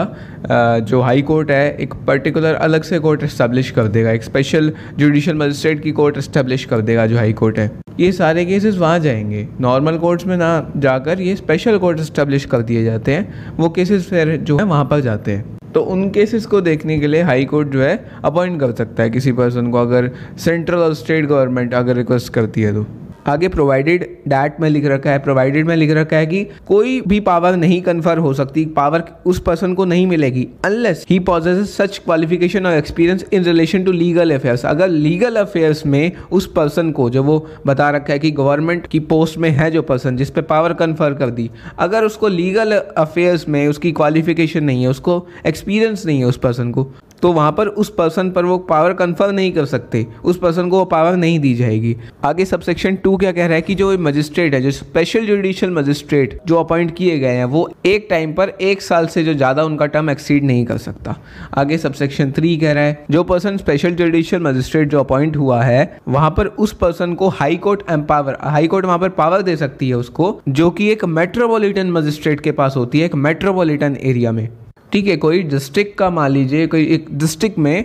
जो हाई कोर्ट है एक पर्टिकुलर अलग से कोर्ट इस्टेब्लिश कर देगा, एक स्पेशल जुडिशियल मजिस्ट्रेट की कोर्ट इस्टेब्लिश कर देगा जो हाई कोर्ट है। ये सारे केसेस वहाँ जाएंगे, नॉर्मल कोर्ट्स में ना जाकर ये स्पेशल कोर्ट इस्टेब्लिश कर दिए जाते हैं, वो केसेस फिर जो है वहाँ पर जाते हैं। तो उन केसेस को देखने के लिए हाई कोर्ट जो है अपॉइंट कर सकता है किसी पर्सन को, अगर सेंट्रल और स्टेट गवर्नमेंट अगर रिक्वेस्ट करती है तो। आगे प्रोवाइडेड डैट में लिख रखा है, प्रोवाइडेड में लिख रखा है कि कोई भी पावर नहीं कन्फर हो सकती, पावर उस पर्सन को नहीं मिलेगी unless he possesses such qualification और experience in relation to legal affairs. अगर लीगल अफेयर्स में उस पर्सन को, जो वो बता रखा है कि गवर्नमेंट की पोस्ट में है जो पर्सन जिस पे पावर कन्फर कर दी, अगर उसको लीगल अफेयर्स में उसकी क्वालिफिकेशन नहीं है, उसको एक्सपीरियंस नहीं है उस पर्सन को, तो वहाँ पर उस पर्सन पर वो पावर कन्फर्म नहीं कर सकते, उस पर्सन को वो पावर नहीं दी जाएगी। आगे सबसेक्शन टू क्या कह रहा है कि जो मजिस्ट्रेट है, जो स्पेशल जुडिशियल मजिस्ट्रेट जो अपॉइंट किए गए हैं, वो एक टाइम पर एक साल से जो ज़्यादा उनका टर्म एक्सीड नहीं कर सकता। आगे सबसेक्शन थ्री कह रहा है जो पर्सन स्पेशल जुडिशियल मजिस्ट्रेट जो अपॉइंट हुआ है, वहाँ पर उस पर्सन को high court empower, high court वहाँ पर पावर दे सकती है उसको, जो कि एक मेट्रोपोलिटन मजिस्ट्रेट के पास होती है, एक मेट्रोपोलिटन एरिया में। ठीक है, कोई डिस्ट्रिक्ट का मान लीजिए कोई एक डिस्ट्रिक्ट में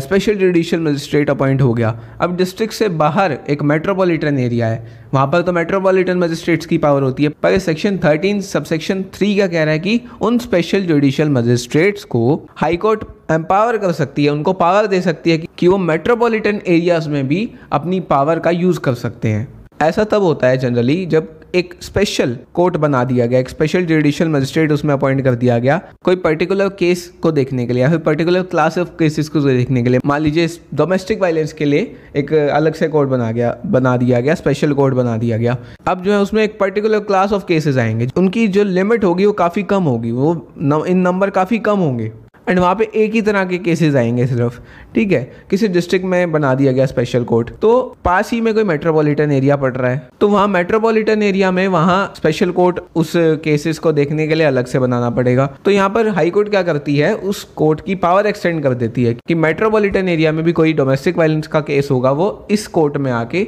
स्पेशल जुडिशियल मजिस्ट्रेट अपॉइंट हो गया, अब डिस्ट्रिक्ट से बाहर एक मेट्रोपॉलिटन एरिया है, वहाँ पर तो मेट्रोपॉलिटन मजिस्ट्रेट्स की पावर होती है। पर सेक्शन थर्टीन सबसेक्शन थ्री का कह रहा है कि उन स्पेशल जुडिशियल मजिस्ट्रेट्स को हाई कोर्ट एम्पावर कर सकती है, उनको पावर दे सकती है कि वो मेट्रोपॉलिटन एरियाज़ में भी अपनी पावर का यूज़ कर सकते हैं। ऐसा तब होता है जनरली जब एक स्पेशल कोर्ट बना दिया गया, एक स्पेशल जुडिशियल मजिस्ट्रेट उसमें अपॉइंट कर दिया गया कोई पर्टिकुलर केस को देखने के लिए या फिर पर्टिकुलर क्लास ऑफ केसेस को देखने के लिए। मान लीजिए डोमेस्टिक वायलेंस के लिए एक अलग से कोर्ट बना गया बना दिया गया स्पेशल कोर्ट बना दिया गया। अब जो है उसमें एक पर्टिकुलर क्लास ऑफ केसेस आएंगे, उनकी जो लिमिट होगी वो काफ़ी कम होगी, वो न, इन नंबर काफ़ी कम होंगे एंड वहाँ पे एक ही तरह के केसेस आएंगे सिर्फ। ठीक है, किसी डिस्ट्रिक्ट में बना दिया गया स्पेशल कोर्ट, तो पास ही में कोई मेट्रोपॉलिटन एरिया पड़ रहा है, तो वहाँ मेट्रोपॉलिटन एरिया में वहाँ स्पेशल कोर्ट उस केसेस को देखने के लिए अलग से बनाना पड़ेगा। तो यहाँ पर हाई कोर्ट क्या करती है, उस कोर्ट की पावर एक्सटेंड कर देती है कि मेट्रोपॉलिटन एरिया में भी कोई डोमेस्टिक वायलेंस का केस होगा, वो इस कोर्ट में आके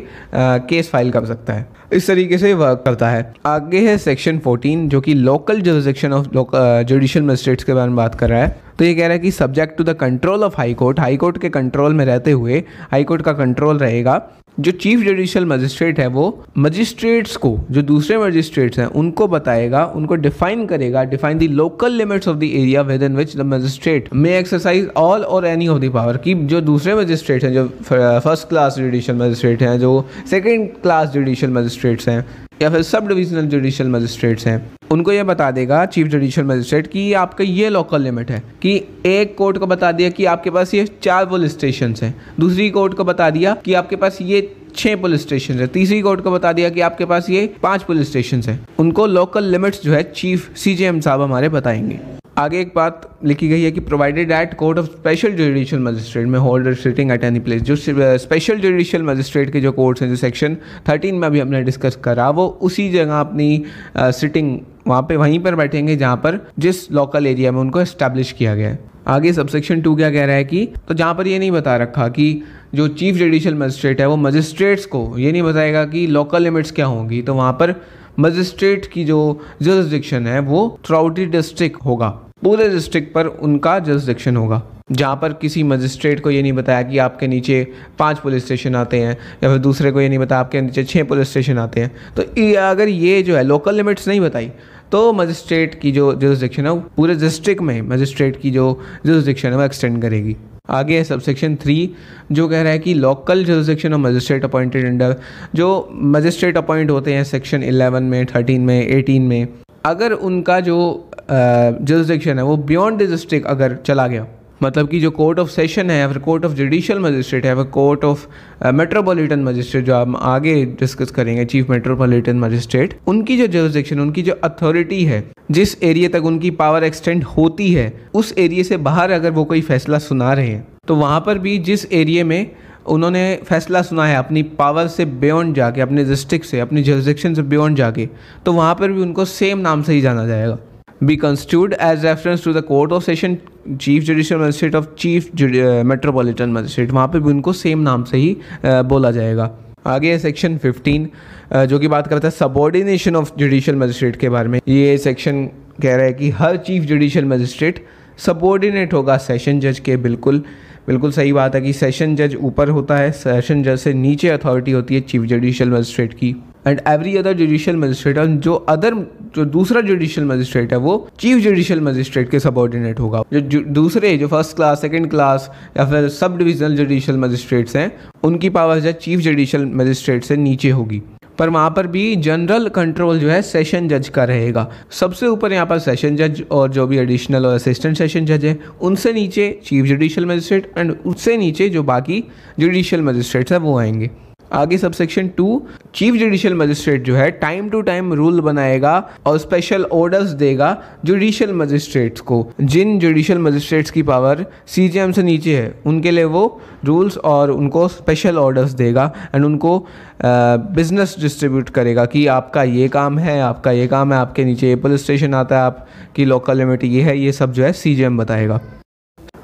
केस फाइल कर सकता है। इस तरीके से वर्क करता है। आगे है सेक्शन फोर्टीन जो कि local jurisdiction of judicial magistrates के बारे में बात कर रहा है। तो ये कह रहा है कि subject to the control of high court, high court के कंट्रोल में रहते हुए हाई कोर्ट का कंट्रोल रहेगा। जो चीफ जुडिशियल मजिस्ट्रेट है वो मजिस्ट्रेट्स को, जो दूसरे मजिस्ट्रेट्स हैं उनको बताएगा, उनको डिफाइन करेगा, define the local limits of the area within which the magistrate may exercise all और एनी ऑफ द पावर। कि जो दूसरे मजिस्ट्रेट हैं, जो फर्स्ट क्लास जुडिशियल मजिस्ट्रेट हैं, जो सेकेंड क्लास जुडिशियल मजिस्ट्रेट्स हैं या फिर सब डिविजनल जुडिशियल मजिस्ट्रेट्स हैं, उनको ये बता देगा चीफ जुडिशियल मजिस्ट्रेट कि आपका ये लोकल लिमिट है। कि एक कोर्ट को बता दिया कि आपके पास ये चार पुलिस स्टेशन हैं, दूसरी कोर्ट को बता दिया कि आपके पास ये छः पुलिस स्टेशन है, तीसरी कोर्ट को बता दिया कि आपके पास ये पांच पुलिस स्टेशन हैं। उनको लोकल लिमिट्स जो है चीफ सी जे एम साहब हमारे बताएंगे। आगे एक बात लिखी गई है कि provided at court of special judicial magistrate may holder sitting at any place, जो स्पेशल जुडिशियल मजिस्ट्रेट के जो कोर्ट्स हैं, जो सेक्शन थर्टीन में अभी हमने डिस्कस करा, वो उसी जगह अपनी सिटिंग वहाँ पे वहीं पर बैठेंगे जहाँ पर जिस लोकल एरिया में उनको इस्टेब्लिश किया गया है। आगे सबसेक्शन टू क्या कह रहा है कि तो जहाँ पर ये नहीं बता रखा कि जो चीफ जुडिशियल मजिस्ट्रेट है वो मजिस्ट्रेट्स को ये नहीं बताएगा कि लोकल लिमिट्स क्या होंगी, तो वहाँ पर मजिस्ट्रेट की जो जरिसडिक्शन है वो थ्रू आउट द डिस्ट्रिक्ट होगा, पूरे डिस्ट्रिक्ट पर उनका जरिसडिक्शन होगा। जहाँ पर किसी मजिस्ट्रेट को ये नहीं बताया कि आपके नीचे पाँच पुलिस स्टेशन आते हैं, या फिर दूसरे को ये नहीं बताया आपके नीचे छः पुलिस स्टेशन आते हैं, तो अगर ये जो है लोकल लिमिट्स नहीं बताई तो मजिस्ट्रेट की जो जुरिसडिक्शन है वो पूरे डिस्ट्रिक्ट में मजिस्ट्रेट की जो जुरिसडिक्शन है वो एक्सटेंड करेगी। आगे है सबसेक्शन थ्री जो कह रहा है कि local jurisdiction of magistrate appointed under, जो मजिस्ट्रेट अपॉइंट होते हैं सेक्शन इलेवन में, थर्टीन में, एटीन में, अगर उनका जो जुरिसडिक्शन है वो बियॉन्ड द डिस्ट्रिक्ट अगर चला गया, मतलब कि जो कोर्ट ऑफ सेशन है या फिर कोर्ट ऑफ जुडिशियल मजिस्ट्रेट है या फिर कोर्ट ऑफ मेट्रोपॉलिटन मजिस्ट्रेट, जो हम आगे डिस्कस करेंगे चीफ मेट्रोपॉलिटन मजिस्ट्रेट, उनकी जो जुरिसडिक्शन, उनकी जो अथॉरिटी है, जिस एरिया तक उनकी पावर एक्सटेंड होती है, उस एरिया से बाहर अगर वो कोई फैसला सुना रहे हैं तो वहाँ पर भी जिस एरिया में उन्होंने फैसला सुना है अपनी पावर से बियॉन्ड जाके, अपने डिस्ट्रिक्ट से, अपनी जुरिसडिक्शन से बियॉन्ड जाके, तो वहाँ पर भी उनको सेम नाम से ही जाना जाएगा। be construed as reference to the court of session chief judicial magistrate of chief uh, metropolitan magistrate, वहाँ पर भी उनको सेम नाम से ही uh, बोला जाएगा। आगे है सेक्शन फिफ्टीन uh, जो कि बात करता है सबॉर्डिनेशन ऑफ जुडिशियल मजिस्ट्रेट के बारे में। ये सेक्शन कह रहा है कि हर चीफ जुडिशियल मजिस्ट्रेट सबॉर्डिनेट होगा सेशन जज के। बिल्कुल बिल्कुल सही बात है कि सेशन जज ऊपर होता है, सेशन जज से नीचे अथॉरिटी होती है चीफ जुडिशियल मजिस्ट्रेट की। And every other judicial magistrate, जो अदर जो दूसरा जुडिशियल मजिस्ट्रेट है वो चीफ जुडिशियल मजिस्ट्रेट के सबॉर्डिनेट होगा। जो दूसरे जो फर्स्ट क्लास, सेकंड क्लास या फिर सब डिविजनल जुडिशियल मजिस्ट्रेट्स हैं, उनकी पावर जो चीफ जुडिशियल मजिस्ट्रेट से नीचे होगी, पर वहाँ पर भी जनरल कंट्रोल जो है सेशन जज का रहेगा। सबसे ऊपर यहाँ पर सेशन जज और जो भी एडिशनल और असिस्टेंट सेशन जज हैं, उनसे नीचे चीफ जुडिशियल मजिस्ट्रेट एंड उससे नीचे जो बाकी जुडिशियल मजिस्ट्रेट्स हैं वो आएंगे। आगे subsection two, chief judicial magistrate जो है टाइम टू टाइम रूल बनाएगा और स्पेशल ऑर्डर्स देगा जुडिशियल मजिस्ट्रेट्स को। जिन जुडिशियल मजिस्ट्रेट्स की पावर सीजीएम से नीचे है उनके लिए वो रूल्स और उनको स्पेशल ऑर्डर्स देगा एंड उनको बिजनेस डिस्ट्रीब्यूट करेगा कि आपका ये काम है, आपका ये काम है, आपके नीचे ये पुलिस स्टेशन आता है, आपकी लोकल लिमिट ये है, ये सब जो है सीजीएम बताएगा।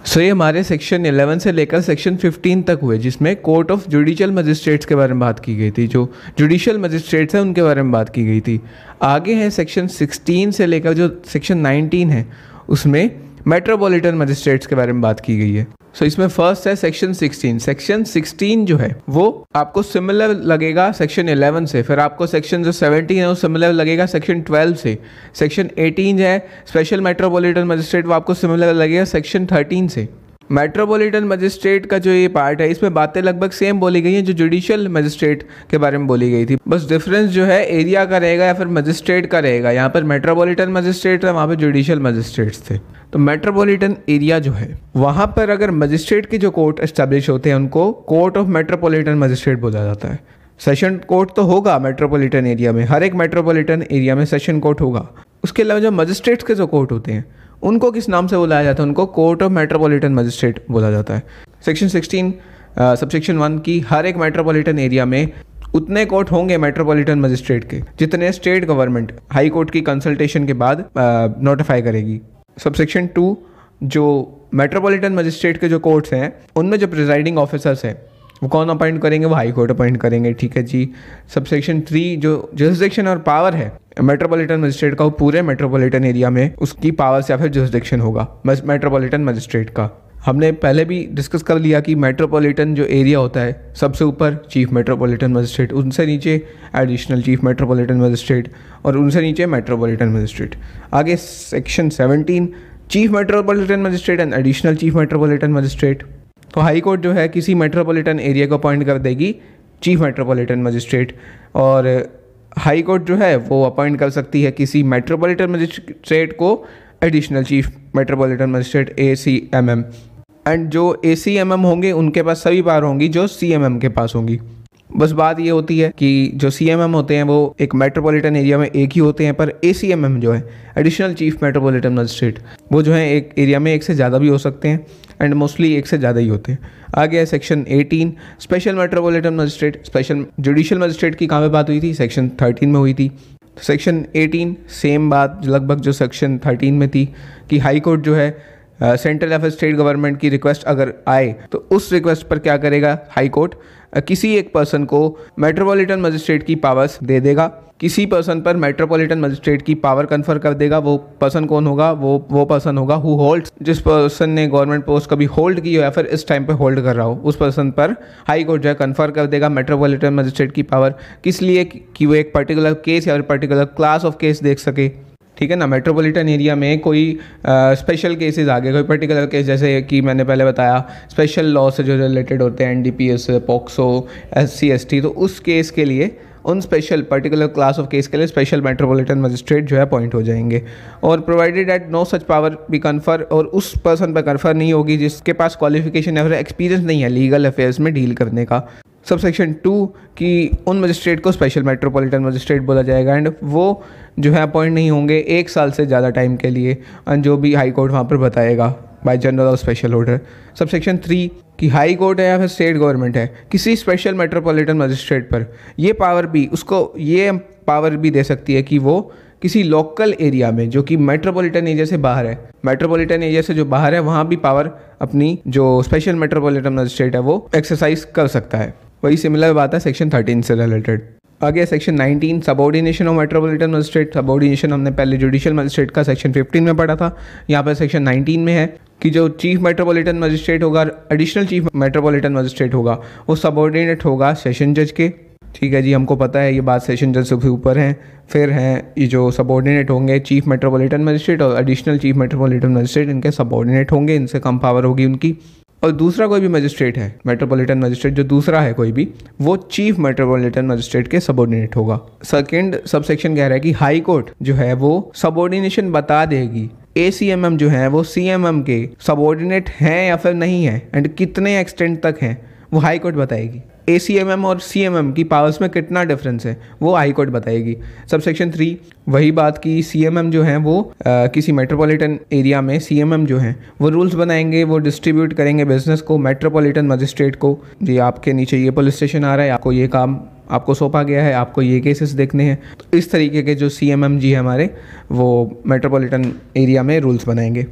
सो so, ये हमारे सेक्शन इलेवन से लेकर सेक्शन फिफ्टीन तक हुए, जिसमें कोर्ट ऑफ जुडिशियल मजिस्ट्रेट्स के बारे में बात की गई थी, जो जुडिशियल मजिस्ट्रेट्स हैं उनके बारे में बात की गई थी। आगे है सेक्शन सिक्सटीन से लेकर जो सेक्शन नाइनटीन है उसमें मेट्रोपॉलिटन मजिस्ट्रेट्स के बारे में बात की गई है। सो so, इसमें फर्स्ट है सेक्शन सिक्सटीन। सेक्शन सिक्सटीन जो है वो आपको सिमिलर लगेगा सेक्शन इलेवन से, फिर आपको सेक्शन जो सेवनटीन है वो सिमिलर लगेगा सेक्शन ट्वेल्व से, सेक्शन एटीन जो है स्पेशल मेट्रोपॉलिटन मजिस्ट्रेट वो आपको सिमिलर लगेगा सेक्शन थर्टीन से। मेट्रोपॉलिटन मजिस्ट्रेट का जो ये पार्ट है इसमें बातें लगभग सेम बोली गई हैं जो जुडिशियल मजिस्ट्रेट के बारे में बोली गई थी, बस डिफरेंस जो है एरिया का रहेगा या फिर मजिस्ट्रेट का रहेगा। यहाँ पर मेट्रोपॉलिटन मजिस्ट्रेट है, वहाँ पर जुडिशियल मजिस्ट्रेट्स थे। तो मेट्रोपॉलिटन एरिया जो है वहाँ पर अगर मजिस्ट्रेट के जो कोर्ट एस्टेब्लिश होते हैं उनको कोर्ट ऑफ मेट्रोपॉलिटन मजिस्ट्रेट बोला जाता है। सेशन कोर्ट तो होगा मेट्रोपॉलिटन एरिया में, हर एक मेट्रोपॉलिटन एरिया में सेशन कोर्ट होगा। उसके अलावा जो मजिस्ट्रेट्स के जो कोर्ट होते हैं उनको किस नाम से बुलाया जाता है, उनको कोर्ट ऑफ मेट्रोपॉलिटन मजिस्ट्रेट बोला जाता है। सेक्शन सिक्सटीन सबसेक्शन वन की हर एक मेट्रोपॉलिटन एरिया में उतने कोर्ट होंगे मेट्रोपॉलिटन मजिस्ट्रेट के जितने स्टेट गवर्नमेंट हाई कोर्ट की कंसल्टेशन के बाद नोटिफाई करेगी। सबसेक्शन टू, जो मेट्रोपॉलिटन मजिस्ट्रेट के जो कोर्ट्स हैं उनमें जो प्रिजाइडिंग ऑफिसर्स हैं वो कौन अपॉइंट करेंगे, वो हाई कोर्ट अपॉइंट करेंगे, ठीक है जी। सबसेक्शन थ्री, जो जुरिसडिक्शन और पावर है मेट्रोपॉलिटन मजिस्ट्रेट का वो पूरे मेट्रोपॉलिटन एरिया में उसकी पावर से या फिर जुरिसडिक्शन होगा मेट्रोपॉलिटन मजिस्ट्रेट का। हमने पहले भी डिस्कस कर लिया कि मेट्रोपॉलिटन जो एरिया होता है सबसे ऊपर चीफ मेट्रोपॉलिटन मजिस्ट्रेट, उनसे नीचे एडिशनल चीफ मेट्रोपॉलिटन मजिस्ट्रेट और उनसे नीचे मेट्रोपॉलिटन मजिस्ट्रेट। आगे section seventeen, chief metropolitan magistrate and additional chief metropolitan magistrate. तो हाई कोर्ट जो है किसी मेट्रोपॉलिटन एरिया को अपॉइंट कर देगी चीफ मेट्रोपॉलिटन मजिस्ट्रेट, और हाई कोर्ट जो है वो अपॉइंट कर सकती है किसी मेट्रोपॉलिटन मजिस्ट्रेट को additional chief metropolitan magistrate A C M M, and जो ए सी एम एम होंगे उनके पास सभी पावर होंगी जो सी एम एम के पास होंगी। बस बात ये होती है कि जो सीएमएम होते हैं वो एक मेट्रोपॉलिटन एरिया में एक ही होते हैं, पर एसीएमएम जो है एडिशनल चीफ मेट्रोपॉलिटन मजिस्ट्रेट, वो जो है एक एरिया में एक से ज़्यादा भी हो सकते हैं एंड मोस्टली एक से ज़्यादा ही होते हैं। आगे है section eighteen special metropolitan magistrate. Special judicial magistrate की कहाँ पर बात हुई थी? सेक्शन थर्टीन में हुई थी। सेक्शन एटीन सेम बात लगभग जो सेक्शन थर्टीन में थी कि हाई कोर्ट जो है सेंट्रल या स्टेट गवर्नमेंट की रिक्वेस्ट अगर आए तो उस रिक्वेस्ट पर क्या करेगा हाई कोर्ट, किसी एक पर्सन को मेट्रोपॉलिटन मजिस्ट्रेट की पावर्स दे देगा, किसी पर्सन पर मेट्रोपॉलिटन मजिस्ट्रेट की पावर कन्फर कर देगा। वो पर्सन कौन होगा? वो वो पर्सन होगा हु होल्ड्स, जिस पर्सन ने गवर्नमेंट पोस्ट कभी होल्ड की हो या फिर इस टाइम पे होल्ड कर रहा हो, उस पर्सन पर हाई कोर्ट जो है कन्फर कर देगा मेट्रोपॉलिटन मजिस्ट्रेट की पावर। किस लिए? कि वो एक पर्टिकुलर केस या फिर पर्टिकुलर क्लास ऑफ केस देख सके, ठीक है ना। मेट्रोपॉलिटन एरिया में कोई स्पेशल केसेस आ गए, कोई पर्टिकुलर केस, जैसे कि मैंने पहले बताया स्पेशल लॉ से जो रिलेटेड होते हैं एनडीपीएस, पॉक्सो, एससी, एसटी, तो उस केस के लिए, उन special particular class of case के लिए स्पेशल मेट्रोपॉलिटन मजिस्ट्रेट जो है अपॉइंट हो जाएंगे। और provided at no such power भी कन्फर, और उस पर्सन पर कन्फर नहीं होगी जिसके पास क्वालिफिकेशन या फिर एक्सपीरियंस नहीं है लीगल अफेयर्स में डील करने का। सब सेक्शन टू कि उन मजिस्ट्रेट को स्पेशल मेट्रोपॉलिटन मजिस्ट्रेट बोला जाएगा एंड वो जो है अपॉइंट नहीं होंगे एक साल से ज़्यादा टाइम के लिए, एंड जो भी हाई कोर्ट वहाँ पर बताएगा बाय जनरल और स्पेशल ऑर्डर। सब सेक्शन थ्री कि हाई कोर्ट है या फिर स्टेट गवर्नमेंट है किसी स्पेशल मेट्रोपॉलिटन मजिस्ट्रेट पर ये पावर भी, उसको ये पावर भी दे सकती है कि वो किसी लोकल एरिया में जो कि मेट्रोपॉलिटन एरिया से बाहर है, मेट्रोपॉलिटन एरिया से जो बाहर है वहाँ भी पावर अपनी जो स्पेशल मेट्रोपॉलिटन मजिस्ट्रेट है वो एक्सरसाइज कर सकता है। वही सिमिलर बात है सेक्शन थर्टीन से रिलेटेड। आगे section nineteen subordination of metropolitan magistrate. Subordination हमने पहले जुडिशियल मजिस्ट्रेट का सेक्शन फिफ्टीन में पढ़ा था, यहाँ पर सेक्शन नाइनटीन में है कि जो चीफ मेट्रोपॉलिटन मजिस्ट्रेट होगा, एडिशनल चीफ मेट्रोपॉलिटन मजिस्ट्रेट होगा, वो सबॉर्डिनेट होगा सेशन जज के, ठीक है जी। हमको पता है ये बात, सेशन जज सबसे ऊपर हैं, फिर हैं ये जो सबॉर्डिनेट होंगे चीफ मेट्रोपॉलिटन मजिस्ट्रेट और एडिशनल चीफ मेट्रोपॉलिटन मजिस्ट्रेट, इनके सबॉर्डिनेट होंगे, इनसे कम पावर होगी उनकी। और दूसरा कोई भी मजिस्ट्रेट है मेट्रोपॉलिटन मजिस्ट्रेट जो दूसरा है कोई भी, वो चीफ मेट्रोपॉलिटन मजिस्ट्रेट के सबॉर्डिनेट होगा। सेकंड सब सेक्शन कह रहा है कि हाई कोर्ट जो है वो सबॉर्डिनेशन बता देगी एसीएमएम जो है वो सीएमएम के सबॉर्डिनेट हैं या फिर नहीं है एंड कितने एक्सटेंट तक हैं वो हाई कोर्ट बताएगी। एसीएमएम और सीएमएम की पावर्स में कितना डिफरेंस है वो हाई कोर्ट बताएगी। सब सेक्शन थ्री वही बात की सीएमएम जो है वो आ, किसी मेट्रोपॉलिटन एरिया में सीएमएम जो है वो रूल्स बनाएंगे, वो डिस्ट्रीब्यूट करेंगे बिजनेस को मेट्रोपॉलिटन मजिस्ट्रेट को, जी आपके नीचे ये पुलिस स्टेशन आ रहा है, आपको ये काम आपको सौंपा गया है, आपको ये केसेस देखने हैं, तो इस तरीके के जो सीएमएम जी है हमारे वो मेट्रोपॉलिटन एरिया में रूल्स बनाएंगे।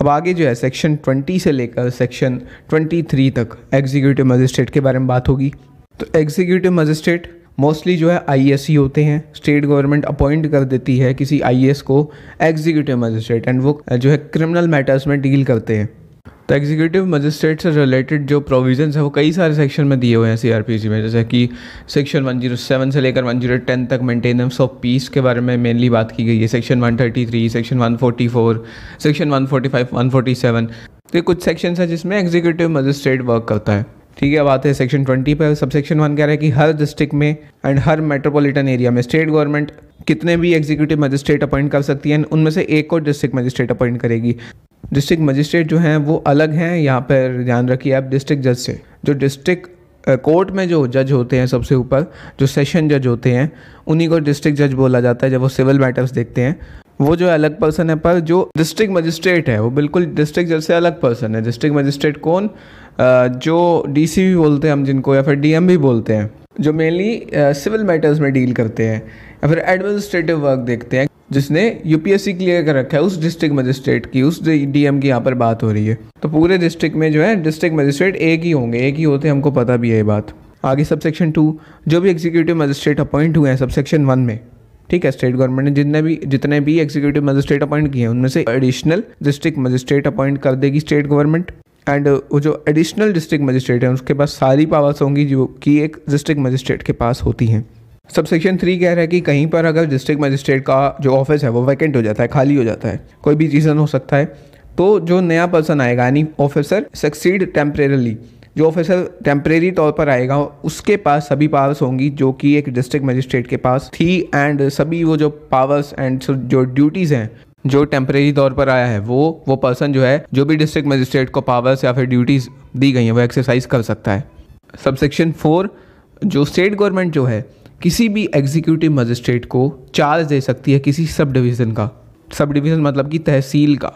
अब आगे जो है सेक्शन बीस से लेकर सेक्शन तेईस तक एग्जीक्यूटिव मजिस्ट्रेट के बारे में बात होगी। तो एग्जीक्यूटिव मजिस्ट्रेट मोस्टली जो है आईएएस ही होते हैं, स्टेट गवर्नमेंट अपॉइंट कर देती है किसी आईएएस को एग्जीक्यूटिव मजिस्ट्रेट एंड वो जो है क्रिमिनल मैटर्स में डील करते हैं। तो एग्जीक्यूटिव मजिस्ट्रेट से रिलेटेड जो प्रोविजंस है वो कई सारे सेक्शन में दिए हुए हैं सीआरपीसी में, जैसे कि सेक्शन एक सौ सात से लेकर एक सौ दस तक मेंटेनेंस ऑफ पीस के बारे में मेनली बात की गई है, सेक्शन एक सौ तैंतीस, सेक्शन एक सौ चौवालीस, सेक्शन एक सौ पैंतालीस, एक सौ सैंतालीस, तो कुछ सेक्शंस हैं जिसमें एग्जीक्यूटिव मजिस्ट्रेट वर्क करता है, ठीक है। अब आते हैं सेक्शन बीस पर। सब सेक्शन वन कह रहा है कि हर डिस्ट्रिक्ट में एंड हर मेट्रोपॉलिटन एरिया में स्टेट गवर्नमेंट कितने भी एग्जीक्यूटिव मजिस्ट्रेट अपॉइंट कर सकती है, उनमें से एक को डिस्ट्रिक्ट मजिस्ट्रेट अपॉइंट करेगी। डिस्ट्रिक्ट मजिस्ट्रेट जो हैं वो अलग हैं, यहाँ पर ध्यान रखिए आप, डिस्ट्रिक्ट जज से। जो डिस्ट्रिक्ट कोर्ट में जो जज होते हैं सबसे ऊपर जो सेशन जज होते हैं उन्हीं को डिस्ट्रिक्ट जज बोला जाता है जब वो सिविल मैटर्स देखते हैं, वो जो अलग पर्सन है। पर जो डिस्ट्रिक्ट मजिस्ट्रेट है वो बिल्कुल डिस्ट्रिक्ट जज से अलग पर्सन है। डिस्ट्रिक्ट मजिस्ट्रेट कौन? जो डी सी भी बोलते हैं हम जिनको, या फिर डी एम भी बोलते हैं, जो मेनली सिविल मैटर्स में डील करते हैं या फिर एडमिनिस्ट्रेटिव वर्क देखते हैं, जिसने यूपीएससी क्लियर कर रखा है उस डिस्ट्रिक्ट मजिस्ट्रेट की, उस डीएम की यहाँ पर बात हो रही है। तो पूरे डिस्ट्रिक्ट में जो है डिस्ट्रिक्ट मजिस्ट्रेट एक ही होंगे, एक ही होते हैं, हमको पता भी है ये बात। आगे सब सेक्शन टू, जो भी एग्जीक्यूटिव मजिस्ट्रेट अपॉइंट हुए हैं सब सेक्शन वन में, ठीक है, स्टेट गवर्नमेंट ने जितने भी जितने भी एग्जीक्यूटिव मजिस्ट्रेट अपॉइंट किए हैं उनमें से एडिशनल डिस्ट्रिक्ट मजिस्ट्रेट अपॉइंट कर देगी स्टेट गवर्नमेंट एंड वो जो एडिशनल डिस्ट्रिक्ट मजिस्ट्रेट है उसके पास सारी पावर्स होंगी जो कि एक डिस्ट्रिक्ट मजिस्ट्रेट के पास होती हैं। सब सेक्शन थ्री कह रहा है कि कहीं पर अगर डिस्ट्रिक्ट मजिस्ट्रेट का जो ऑफिस है वो वैकेंट हो जाता है, खाली हो जाता है, कोई भी रीज़न हो सकता है, तो जो नया पर्सन आएगा यानी ऑफिसर सक्सीड टेम्परेरली, जो ऑफिसर टेम्परेरी तौर पर आएगा उसके पास सभी पावर्स होंगी जो कि एक डिस्ट्रिक्ट मजिस्ट्रेट के पास थी एंड सभी वो जो पावर्स एंड जो ड्यूटीज़ हैं जो टेम्परेरी तौर पर आया है वो वो पर्सन जो है जो भी डिस्ट्रिक्ट मजिस्ट्रेट को पावर्स या फिर ड्यूटीज़ दी गई हैं वो एक्सरसाइज कर सकता है। सब सेक्शन फोर जो स्टेट गवर्नमेंट जो है किसी भी एग्जीक्यूटिव मजिस्ट्रेट को चार्ज दे सकती है किसी सब डिवीज़न का। सब डिवीज़न मतलब कि तहसील का,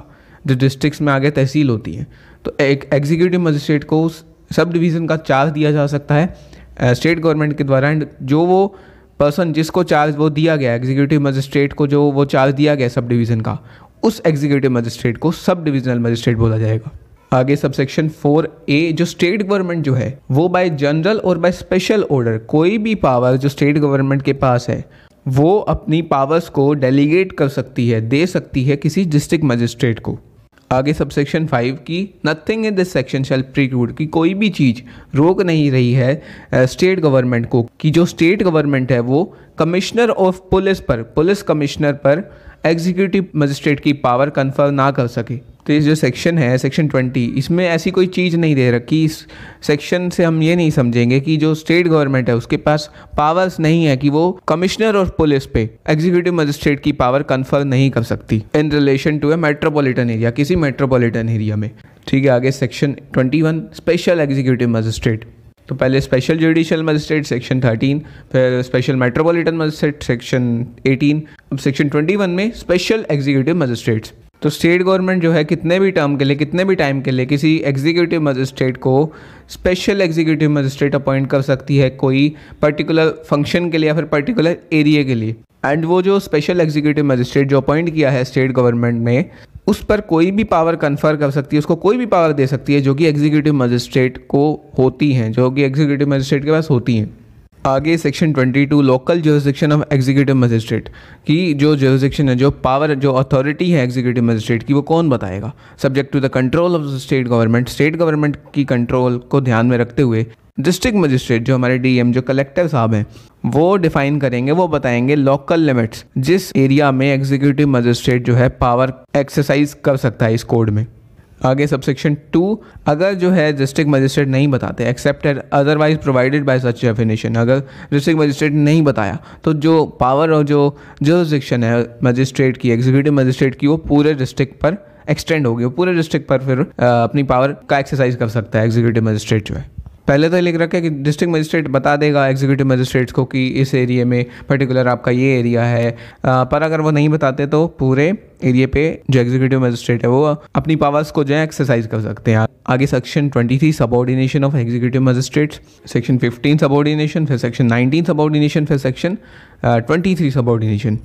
जो डिस्ट्रिक्ट्स में आगे तहसील होती है, तो एक एग्जीक्यूटिव मजिस्ट्रेट को सब डिवीज़न का चार्ज दिया जा सकता है स्टेट गवर्नमेंट के द्वारा। एंड जो वो पर्सन जिसको चार्ज वो दिया गया, एग्जीक्यूटिव मजिस्ट्रेट को जो वो चार्ज दिया गया सब डिवीज़न का, उस एग्जीक्यूटिव मजिस्ट्रेट को सब डिवीज़नल मजिस्ट्रेट बोला जाएगा। आगे सबसेक्शन फोर ए, जो स्टेट गवर्नमेंट जो है वो बाय जनरल और बाय स्पेशल ऑर्डर कोई भी पावर जो स्टेट गवर्नमेंट के पास है वो अपनी पावर्स को डेलीगेट कर सकती है, दे सकती है किसी डिस्ट्रिक्ट मजिस्ट्रेट को। आगे सबसेक्शन फाइव की nothing in this section shall preclude, कि कोई भी चीज़ रोक नहीं रही है स्टेट गवर्नमेंट को कि जो स्टेट गवर्नमेंट है वो कमिश्नर ऑफ पुलिस पर, पुलिस कमिश्नर पर एग्जीक्यूटिव मजिस्ट्रेट की पावर कन्फर्म ना कर सके। तो ये जो सेक्शन है सेक्शन ट्वेंटी, इसमें ऐसी कोई चीज़ नहीं दे रखी। इस सेक्शन से हम ये नहीं समझेंगे कि जो स्टेट गवर्नमेंट है उसके पास पावर्स नहीं है कि वो कमिश्नर और पुलिस पे एग्जीक्यूटिव मजिस्ट्रेट की पावर कन्फर्म नहीं कर सकती in relation to a metropolitan area, किसी मेट्रोपॉलिटन एरिया में। ठीक है, आगे section twenty one, special executive magistrate. तो पहले special judicial magistrate section thirteen, फिर special metropolitan magistrate section eighteen, अब सेक्शन ट्वेंटी वन में स्पेशल एग्जीक्यूटिव मजिस्ट्रेट्स। तो स्टेट गवर्नमेंट जो है कितने भी टर्म के लिए, कितने भी टाइम के लिए किसी एग्जीक्यूटिव मजिस्ट्रेट को स्पेशल एग्जीक्यूटिव मजिस्ट्रेट अपॉइंट कर सकती है कोई पर्टिकुलर फंक्शन के लिए या फिर पर्टिकुलर एरिया के लिए। एंड वो जो स्पेशल एग्जीक्यूटिव मजिस्ट्रेट जो अपॉइंट किया है स्टेट गवर्नमेंट ने, उस पर कोई भी पावर कन्फर कर सकती है, उसको कोई भी पावर दे सकती है जो कि एग्जीक्यूटिव मजिस्ट्रेट को होती हैं, जो कि एग्जीक्यूटिव मजिस्ट्रेट के पास होती हैं। आगे section twenty two, local jurisdiction of executive magistrate, की जो ज्यूरिसडिक्शन है, जो पावर, जो अथॉरिटी है एग्जीक्यूटिव मजिस्ट्रेट की, वो कौन बताएगा। Subject to the control of the state government, state government की कंट्रोल को ध्यान में रखते हुए डिस्ट्रिक्ट मजिस्ट्रेट जो हमारे डीएम, जो कलेक्टर साहब हैं, वो डिफाइन करेंगे, वो बताएंगे लोकल लिमिट्स, जिस एरिया में एग्जीक्यूटिव मजिस्ट्रेट जो है पावर एक्सरसाइज कर सकता है इस कोड में। आगे सबसेक्शन टू, अगर जो है डिस्ट्रिक्ट मजिस्ट्रेट नहीं बताते excepted otherwise provided by such definition, अगर डिस्ट्रिक्ट मजिस्ट्रेट नहीं बताया तो जो पावर और जो ज्यूरिसडिक्शन है मजिस्ट्रेट की, एग्जीक्यूटिव मजिस्ट्रेट की, वो पूरे डिस्ट्रिक्ट पर एक्सटेंड होगी, वो पूरे डिस्ट्रिक्ट पर फिर अपनी पावर का एक्सरसाइज कर सकता है एग्जीक्यूटिव मजिस्ट्रेट जो है। पहले तो लिख रखा है कि डिस्ट्रिक्ट मजिस्ट्रेट बता देगा एग्जीक्यूटिव मजिस्ट्रेट्स को कि इस एरिया में पर्टिकुलर आपका ये एरिया है, पर अगर वो नहीं बताते तो पूरे एरिया पे जो एग्जीक्यूटिव मजिस्ट्रेट है वो अपनी पावर्स को जो है एक्सरसाइज कर सकते हैं। आगे section twenty three, subordination of executive magistrates, section fifteen subordination, फिर सेक्शन नाइनटीन सबऑर्डिनेशन, फिर सेक्शन ट्वेंटी थ्री सबऑर्डिनेशन।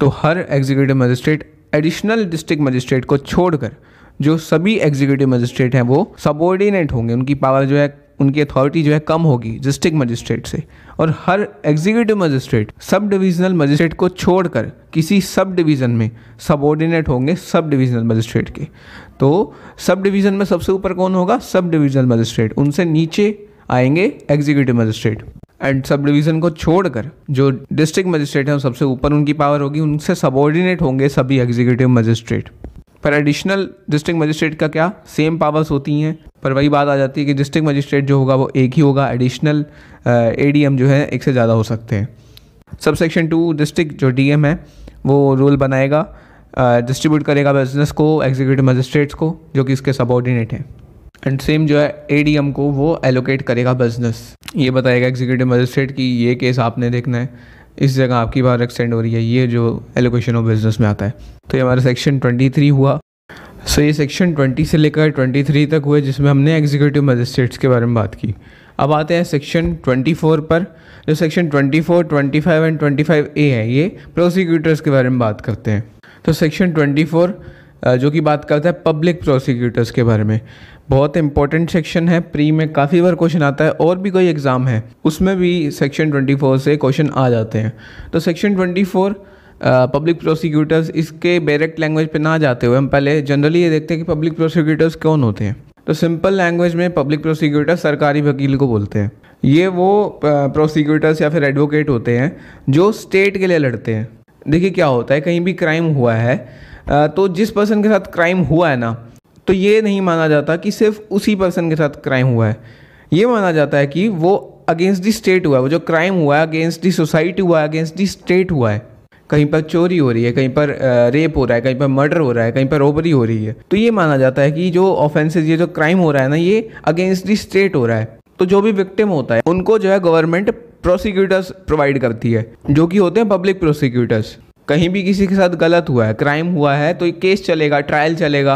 तो हर executive magistrate additional district magistrate को छोड़कर जो सभी एग्जीक्यूटिव मजिस्ट्रेट हैं वो सबऑर्डिनेट होंगे, उनकी पावर जो है, उनकी अथॉरिटी जो है कम होगी डिस्ट्रिक्ट मजिस्ट्रेट से। और हर executive magistrate sub divisional magistrate को छोड़कर किसी सब डिवीज़न में सबऑर्डिनेट होंगे सब डिवीजनल मजिस्ट्रेट के। तो सब डिवीज़न में सबसे ऊपर कौन होगा, सब डिवीजनल मजिस्ट्रेट, उनसे नीचे आएंगे executive magistrate. And sub division को छोड़कर जो डिस्ट्रिक्ट मजिस्ट्रेट हैं सबसे ऊपर उनकी पावर होगी, उनसे सबऑर्डिनेट होंगे सभी एग्जीक्यूटिव मजिस्ट्रेट। पर एडिशनल डिस्ट्रिक्ट मजिस्ट्रेट का क्या, सेम पावर्स होती हैं, पर वही बात आ जाती है कि डिस्ट्रिक्ट मजिस्ट्रेट जो होगा वो एक ही होगा, एडिशनल एडीएम जो है एक से ज़्यादा हो सकते हैं। सबसेक्शन टू, डिस्ट्रिक्ट जो डीएम है वो रूल बनाएगा, डिस्ट्रीब्यूट करेगा बिजनेस को एग्जीक्यूटिव मजिस्ट्रेट्स को जो कि इसके सबऑर्डिनेट हैं। एंड सेम जो है एडीएम को वो एलोकेट करेगा बिजनेस, ये बताएगा एग्जीक्यूटिव मजिस्ट्रेट कि ये केस आपने देखना है, इस जगह आपकी पावर एक्सटेंड हो रही है, ये जो एलोकेशन ऑफ बिजनेस में आता है। तो ये हमारा सेक्शन ट्वेंटी थ्री हुआ। सो ये सेक्शन ट्वेंटी से लेकर ट्वेंटी थ्री तक हुए जिसमें हमने एग्जीक्यूटिव मजिस्ट्रेट्स के बारे में बात की। अब आते हैं सेक्शन ट्वेंटी फोर पर। जो section twenty four, twenty five and twenty five A है, ये प्रोसिक्यूटर्स के बारे में बात करते हैं। तो सेक्शन ट्वेंटी फोर जो कि बात करता है पब्लिक प्रोसिक्यूटर्स के बारे में, बहुत इंपॉर्टेंट सेक्शन है, प्री में काफ़ी बार क्वेश्चन आता है और भी कोई एग्ज़ाम है उसमें भी सेक्शन ट्वेंटी फोर से क्वेश्चन आ जाते हैं। तो section twenty four public prosecutors, इसके डायरेक्ट लैंग्वेज पे ना जाते हुए हम पहले जनरली ये देखते हैं कि पब्लिक प्रोसिक्यूटर्स कौन होते हैं। तो सिंपल लैंग्वेज में पब्लिक प्रोसिक्यूटर सरकारी वकील को बोलते हैं। ये वो प्रोसिक्यूटर्स या फिर एडवोकेट होते हैं जो स्टेट के लिए लड़ते हैं। देखिए क्या होता है, कहीं भी क्राइम हुआ है तो जिस पर्सन के साथ क्राइम हुआ है ना, तो ये नहीं माना जाता कि सिर्फ उसी पर्सन के साथ क्राइम हुआ है, ये माना जाता है कि वो अगेंस्ट दी स्टेट हुआ है, वो जो क्राइम हुआ है अगेंस्ट दी सोसाइटी हुआ है, अगेंस्ट दी स्टेट हुआ है। कहीं पर चोरी हो रही है, कहीं पर रेप हो रहा है, कहीं पर मर्डर हो रहा है, कहीं पर रोबरी हो रही है, तो ये माना जाता है कि जो ऑफेंसेज, ये जो क्राइम हो रहा है ना, ये अगेंस्ट दी स्टेट हो रहा है। तो जो भी विक्टिम होता है उनको जो है गवर्नमेंट प्रोसिक्यूटर्स प्रोवाइड करती है, जो कि होते हैं पब्लिक प्रोसिक्यूटर्स। कहीं भी किसी के साथ गलत हुआ है, क्राइम हुआ है, तो ये केस चलेगा, ट्रायल चलेगा,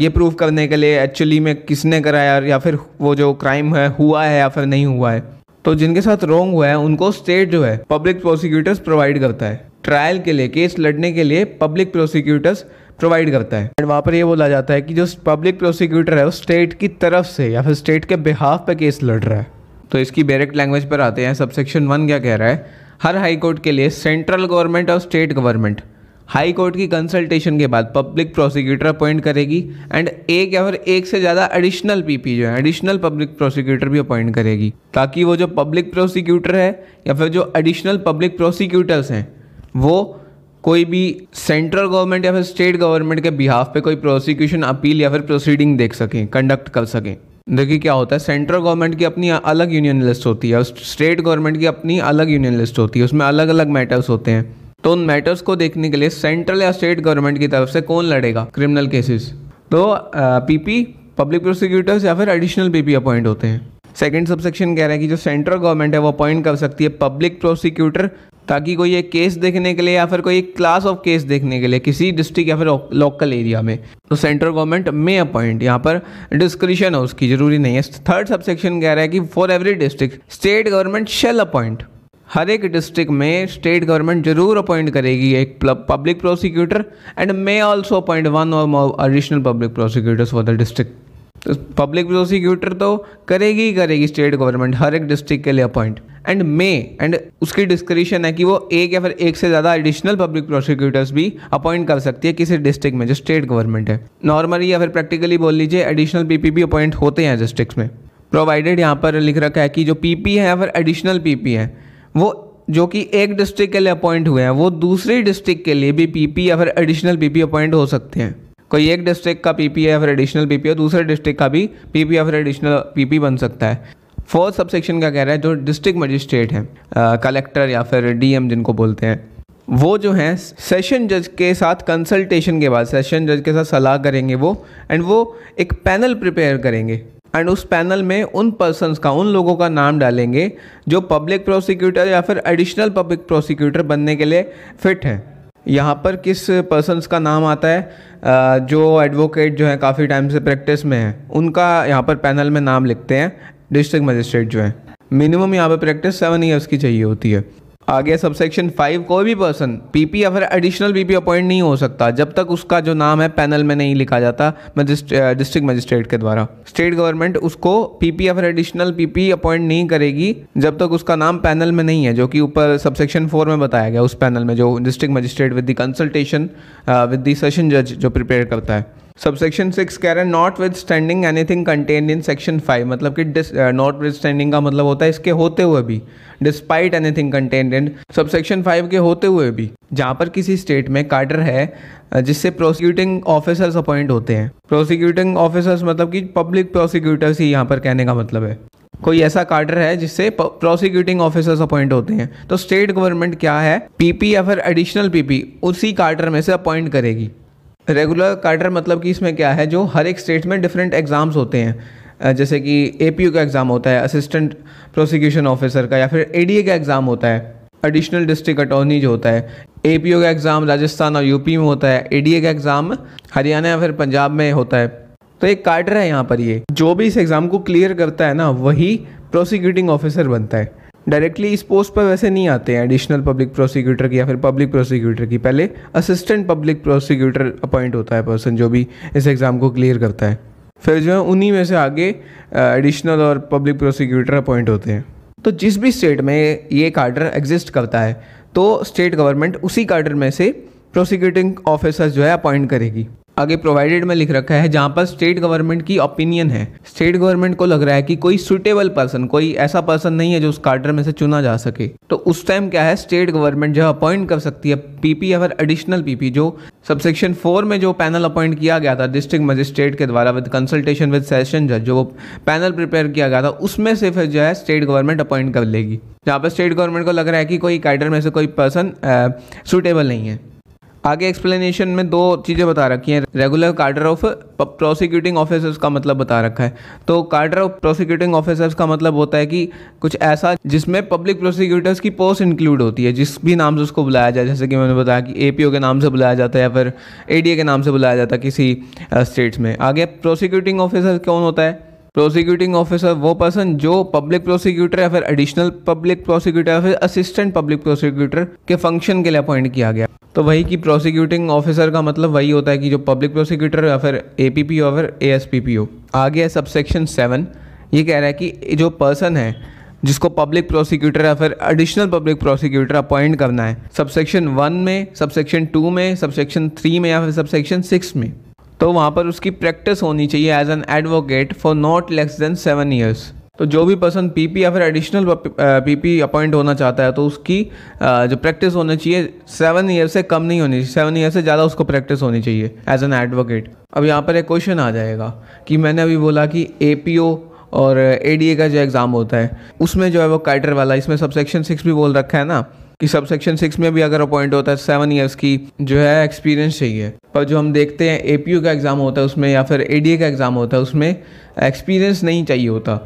ये प्रूव करने के लिए एक्चुअली में किसने कराया या फिर वो जो क्राइम है हुआ है या फिर नहीं हुआ है। तो जिनके साथ रॉन्ग हुआ है उनको स्टेट जो है पब्लिक प्रोसिक्यूटर्स प्रोवाइड करता है, ट्रायल के लिए, केस लड़ने के लिए पब्लिक प्रोसिक्यूटर्स प्रोवाइड करता है। एंड वहाँ पर ये बोला जाता है कि जो पब्लिक प्रोसिक्यूटर है वो स्टेट की तरफ से या फिर स्टेट के बिहाफ पर केस लड़ रहा है। तो इसकी डायरेक्ट लैंग्वेज पर आते हैं। सबसेक्शन वन क्या कह रहा है, हर हाई कोर्ट के लिए सेंट्रल गवर्नमेंट और स्टेट गवर्नमेंट हाई कोर्ट की कंसल्टेशन के बाद पब्लिक प्रोसिक्यूटर अपॉइंट करेगी एंड एक या फिर एक से ज़्यादा एडिशनल पीपी जो है एडिशनल पब्लिक प्रोसिक्यूटर भी अपॉइंट करेगी, ताकि वो जो पब्लिक प्रोसिक्यूटर है या फिर जो एडिशनल पब्लिक प्रोसिक्यूटर्स हैं वो कोई भी सेंट्रल गवर्नमेंट या फिर स्टेट गवर्नमेंट के बिहाफ पे कोई प्रोसिक्यूशन, अपील या फिर प्रोसीडिंग देख सकें, कंडक्ट कर सकें। देखिए क्या होता है, सेंट्रल गवर्नमेंट की अपनी अलग यूनियन लिस्ट होती है, स्टेट गवर्नमेंट की अपनी अलग यूनियन लिस्ट होती है, उसमें अलग अलग मैटर्स होते हैं। तो उन मैटर्स को देखने के लिए सेंट्रल या स्टेट गवर्नमेंट की तरफ से कौन लड़ेगा क्रिमिनल केसेस, तो पीपी पब्लिक प्रोसिक्यूटर्स या फिर एडिशनल पीपी अपॉइंट होते हैं। सेकंड सबसेक्शन कह रहा है कि जो सेंट्रल गवर्नमेंट है वो अपॉइंट कर सकती है पब्लिक प्रोसिक्यूटर, ताकि कोई एक केस देखने के लिए या फिर कोई एक क्लास ऑफ केस देखने के लिए किसी डिस्ट्रिक्ट या फिर लोकल एरिया में, तो सेंट्रल गवर्नमेंट में अपॉइंट, यहाँ पर डिस्क्रिशन है उसकी, जरूरी नहीं है। थर्ड सबसेक्शन कह रहा है कि for every district state government shall appoint, हर एक डिस्ट्रिक्ट में स्टेट गवर्नमेंट जरूर अपॉइंट करेगी एक public prosecutor and may also appoint one और more additional public prosecutors for the district. तो पब्लिक प्रोसिक्यूटर तो करेगी ही करेगी स्टेट गवर्नमेंट हर एक डिस्ट्रिक्ट के लिए अपॉइंट, एंड मे एंड उसकी डिस्क्रिशन है कि वो एक या फिर एक से ज़्यादा एडिशनल पब्लिक प्रोसिक्यूटर्स भी अपॉइंट कर सकती है किसी डिस्ट्रिक्ट में जो स्टेट गवर्नमेंट है। नॉर्मली या फिर प्रैक्टिकली बोल लीजिए एडिशनल पीपी भी अपॉइंट होते हैं डिस्ट्रिक्ट्स में, प्रोवाइडेड यहाँ पर लिख रखा है कि जो पीपी है या फिर एडिशनल पीपी है वो जो कि एक डिस्ट्रिक्ट के लिए अपॉइंट हुए हैं वो दूसरे डिस्ट्रिक्ट के लिए भी पीपी या फिर एडिशनल पीपी अपॉइंट हो सकते हैं। कोई एक डिस्ट्रिक्ट का पीपी या फिर एडिशनल पीपी और दूसरे डिस्ट्रिक्ट का भी पीपी या फिर एडिशनल पीपी बन सकता है। फोर्थ सबसेक्शन का कह रहा है जो डिस्ट्रिक्ट मजिस्ट्रेट हैं, कलेक्टर या फिर डीएम जिनको बोलते हैं, वो जो हैं सेशन जज के साथ कंसल्टेशन के बाद सेशन जज के साथ सलाह करेंगे वो, एंड वो एक पैनल प्रिपेयर करेंगे एंड उस पैनल में उन पर्सनस का, उन लोगों का नाम डालेंगे जो पब्लिक प्रोसिक्यूटर या फिर एडिशनल पब्लिक प्रोसिक्यूटर बनने के लिए फिट हैं। यहाँ पर किस पर्सनस का नाम आता है, जो एडवोकेट जो है काफ़ी टाइम से प्रैक्टिस में है उनका यहाँ पर पैनल में नाम लिखते हैं डिस्ट्रिक्ट मजिस्ट्रेट जो है। मिनिमम यहाँ पर प्रैक्टिस सेवन ईयर्स की चाहिए होती है। आगे सबसेक्शन फाइव, कोई भी पर्सन पीपी या फिर एडिशनल पीपी अपॉइंट नहीं हो सकता जब तक उसका जो नाम है पैनल में नहीं लिखा जाता डिस्ट्रिक्ट मजिस्ट्रेट के द्वारा। स्टेट गवर्नमेंट उसको पीपी या फिर एडिशनल पीपी अपॉइंट नहीं करेगी जब तक उसका नाम पैनल में नहीं है, जो कि ऊपर सबसेक्शन फोर में बताया गया, उस पैनल में जो district magistrate with the consultation with the session जज जो प्रिपेयर करता है। सबसेक्शन सिक्स कह रहे हैं notwithstanding anything contained in section five, मतलब कि नॉट विद स्टैंडिंग का मतलब होता है इसके होते हुए भी, despite anything contained in subsection five के होते हुए भी, जहाँ पर किसी स्टेट में कार्डर है जिससे प्रोसिक्यूटिंग ऑफिसर्स अपॉइंट होते हैं। प्रोसिक्यूटिंग ऑफिसर्स मतलब कि पब्लिक प्रोसिक्यूटर्स ही यहाँ पर कहने का मतलब है। कोई ऐसा कार्डर है जिससे प्रोसिक्यूटिंग ऑफिसर्स अपॉइंट होते हैं, तो स्टेट गवर्नमेंट क्या है, पीपी या फिर एडिशनल पीपी उसी कार्डर में से अपॉइंट करेगी। रेगुलर कार्डर मतलब कि इसमें क्या है, जो हर एक स्टेट में डिफरेंट एग्ज़ाम्स होते हैं, जैसे कि एपीयू का एग्ज़ाम होता है, असिस्टेंट प्रोसिक्यूशन ऑफिसर का, या फिर एडीए का एग्ज़ाम होता है, एडिशनल डिस्ट्रिक्ट अटॉर्नी जो होता है। एपीयू का एग्ज़ाम राजस्थान और यूपी में होता है, एडीए का एग्ज़ाम हरियाणा या फिर पंजाब में होता है। तो एक कार्डर है यहाँ पर, ये जो भी इस एग्ज़ाम को क्लियर करता है ना वही प्रोसिक्यूटिंग ऑफिसर बनता है। डायरेक्टली इस पोस्ट पर वैसे नहीं आते हैं एडिशनल पब्लिक प्रोसिक्यूटर की या फिर पब्लिक प्रोसिक्यूटर की, पहले असिस्टेंट पब्लिक प्रोसिक्यूटर अपॉइंट होता है पर्सन जो भी इस एग्ज़ाम को क्लियर करता है, फिर जो है उन्हीं में से आगे एडिशनल और पब्लिक प्रोसिक्यूटर अपॉइंट होते हैं। तो जिस भी स्टेट में ये कार्डर एग्जिस्ट करता है तो स्टेट गवर्नमेंट उसी कार्डर में से प्रोसिक्यूटिंग ऑफिसर जो है अपॉइंट करेगी। आगे प्रोवाइडेड में लिख रखा है जहाँ पर स्टेट गवर्नमेंट की ओपिनियन है, स्टेट गवर्नमेंट को लग रहा है कि कोई सुटेबल पर्सन, कोई ऐसा पर्सन नहीं है जो उस कार्डर में से चुना जा सके, तो उस टाइम क्या है स्टेट गवर्नमेंट जो अपॉइंट कर सकती है पीपी या फिर एडिशनल पीपी, जो सबसेक्शन फोर में जो पैनल अपॉइंट किया गया था डिस्ट्रिक्ट मजिस्ट्रेट के द्वारा विद कंसल्टेशन विद सेशन जज, जो पैनल प्रिपेयर किया गया था उसमें से फिर जो है स्टेट गवर्नमेंट अपॉइंट कर लेगी, जहाँ पर स्टेट गवर्नमेंट को लग रहा है कि कोई कार्डर में से कोई पर्सन सुटेबल नहीं है। आगे एक्सप्लेनेशन में दो चीज़ें बता रखी हैं, रेगुलर कार्डर ऑफ प्रोसिक्यूटिंग ऑफिसर्स का मतलब बता रखा है। तो कार्डर ऑफ प्रोसिक्यूटिंग ऑफिसर्स का मतलब होता है कि कुछ ऐसा जिसमें पब्लिक प्रोसिक्यूटर्स की पोस्ट इंक्लूड होती है, जिस भी नाम से उसको बुलाया जाए, जैसे कि मैंने बताया कि एपीओ के नाम से बुलाया जाता है या फिर एडीए के नाम से बुलाया जाता है किसी स्टेट्स में। आगे प्रोसिक्यूटिंग ऑफिसर कौन होता है? प्रोसिक्यूटिंग ऑफिसर वो पर्सन जो पब्लिक प्रोसिक्यूटर या फिर एडिशनल पब्लिक प्रोसिक्यूटर या फिर असिस्टेंट पब्लिक प्रोसिक्यूटर के फंक्शन के लिए अपॉइंट किया गया। तो वही कि प्रोसिक्यूटिंग ऑफिसर का मतलब वही होता है कि जो पब्लिक प्रोसिक्यूटर या फिर एपीपीओ या फिर एएसपीपीओ। आगे है सबसेक्शन सेवन, ये कह रहा है कि जो पर्सन है जिसको पब्लिक प्रोसिक्यूटर या फिर एडिशनल पब्लिक प्रोसिक्यूटर अपॉइंट करना है, सबसेक्शन वन में, सबसेक्शन टू में, सबसेक्शन थ्री में या फिर सबसेक्शन सिक्स में, तो वहाँ पर उसकी प्रैक्टिस होनी चाहिए as an advocate for not less than seven years. तो जो भी पर्सन पीपी या फिर एडिशनल पीपी अपॉइंट होना चाहता है तो उसकी जो प्रैक्टिस होनी चाहिए सेवन ईयर से कम नहीं होनी चाहिए, सेवन ईयर से ज़्यादा उसको प्रैक्टिस होनी चाहिए एज एन एडवोकेट। अब यहाँ पर एक क्वेश्चन आ जाएगा कि मैंने अभी बोला कि एपीओ और एडीए का जो एग्ज़ाम होता है उसमें जो है वो काइटर वाला, इसमें सबसेक्शन सिक्स भी बोल रखा है ना कि सबसेक्शन सिक्स में भी अगर अपॉइंट होता है सेवन ईयर्स की जो है एक्सपीरियंस चाहिए, पर जो हम देखते हैं एपीओ का एग्ज़ाम होता है उसमें या फिर एडीए का एग्ज़ाम होता है उसमें एक्सपीरियंस नहीं चाहिए होता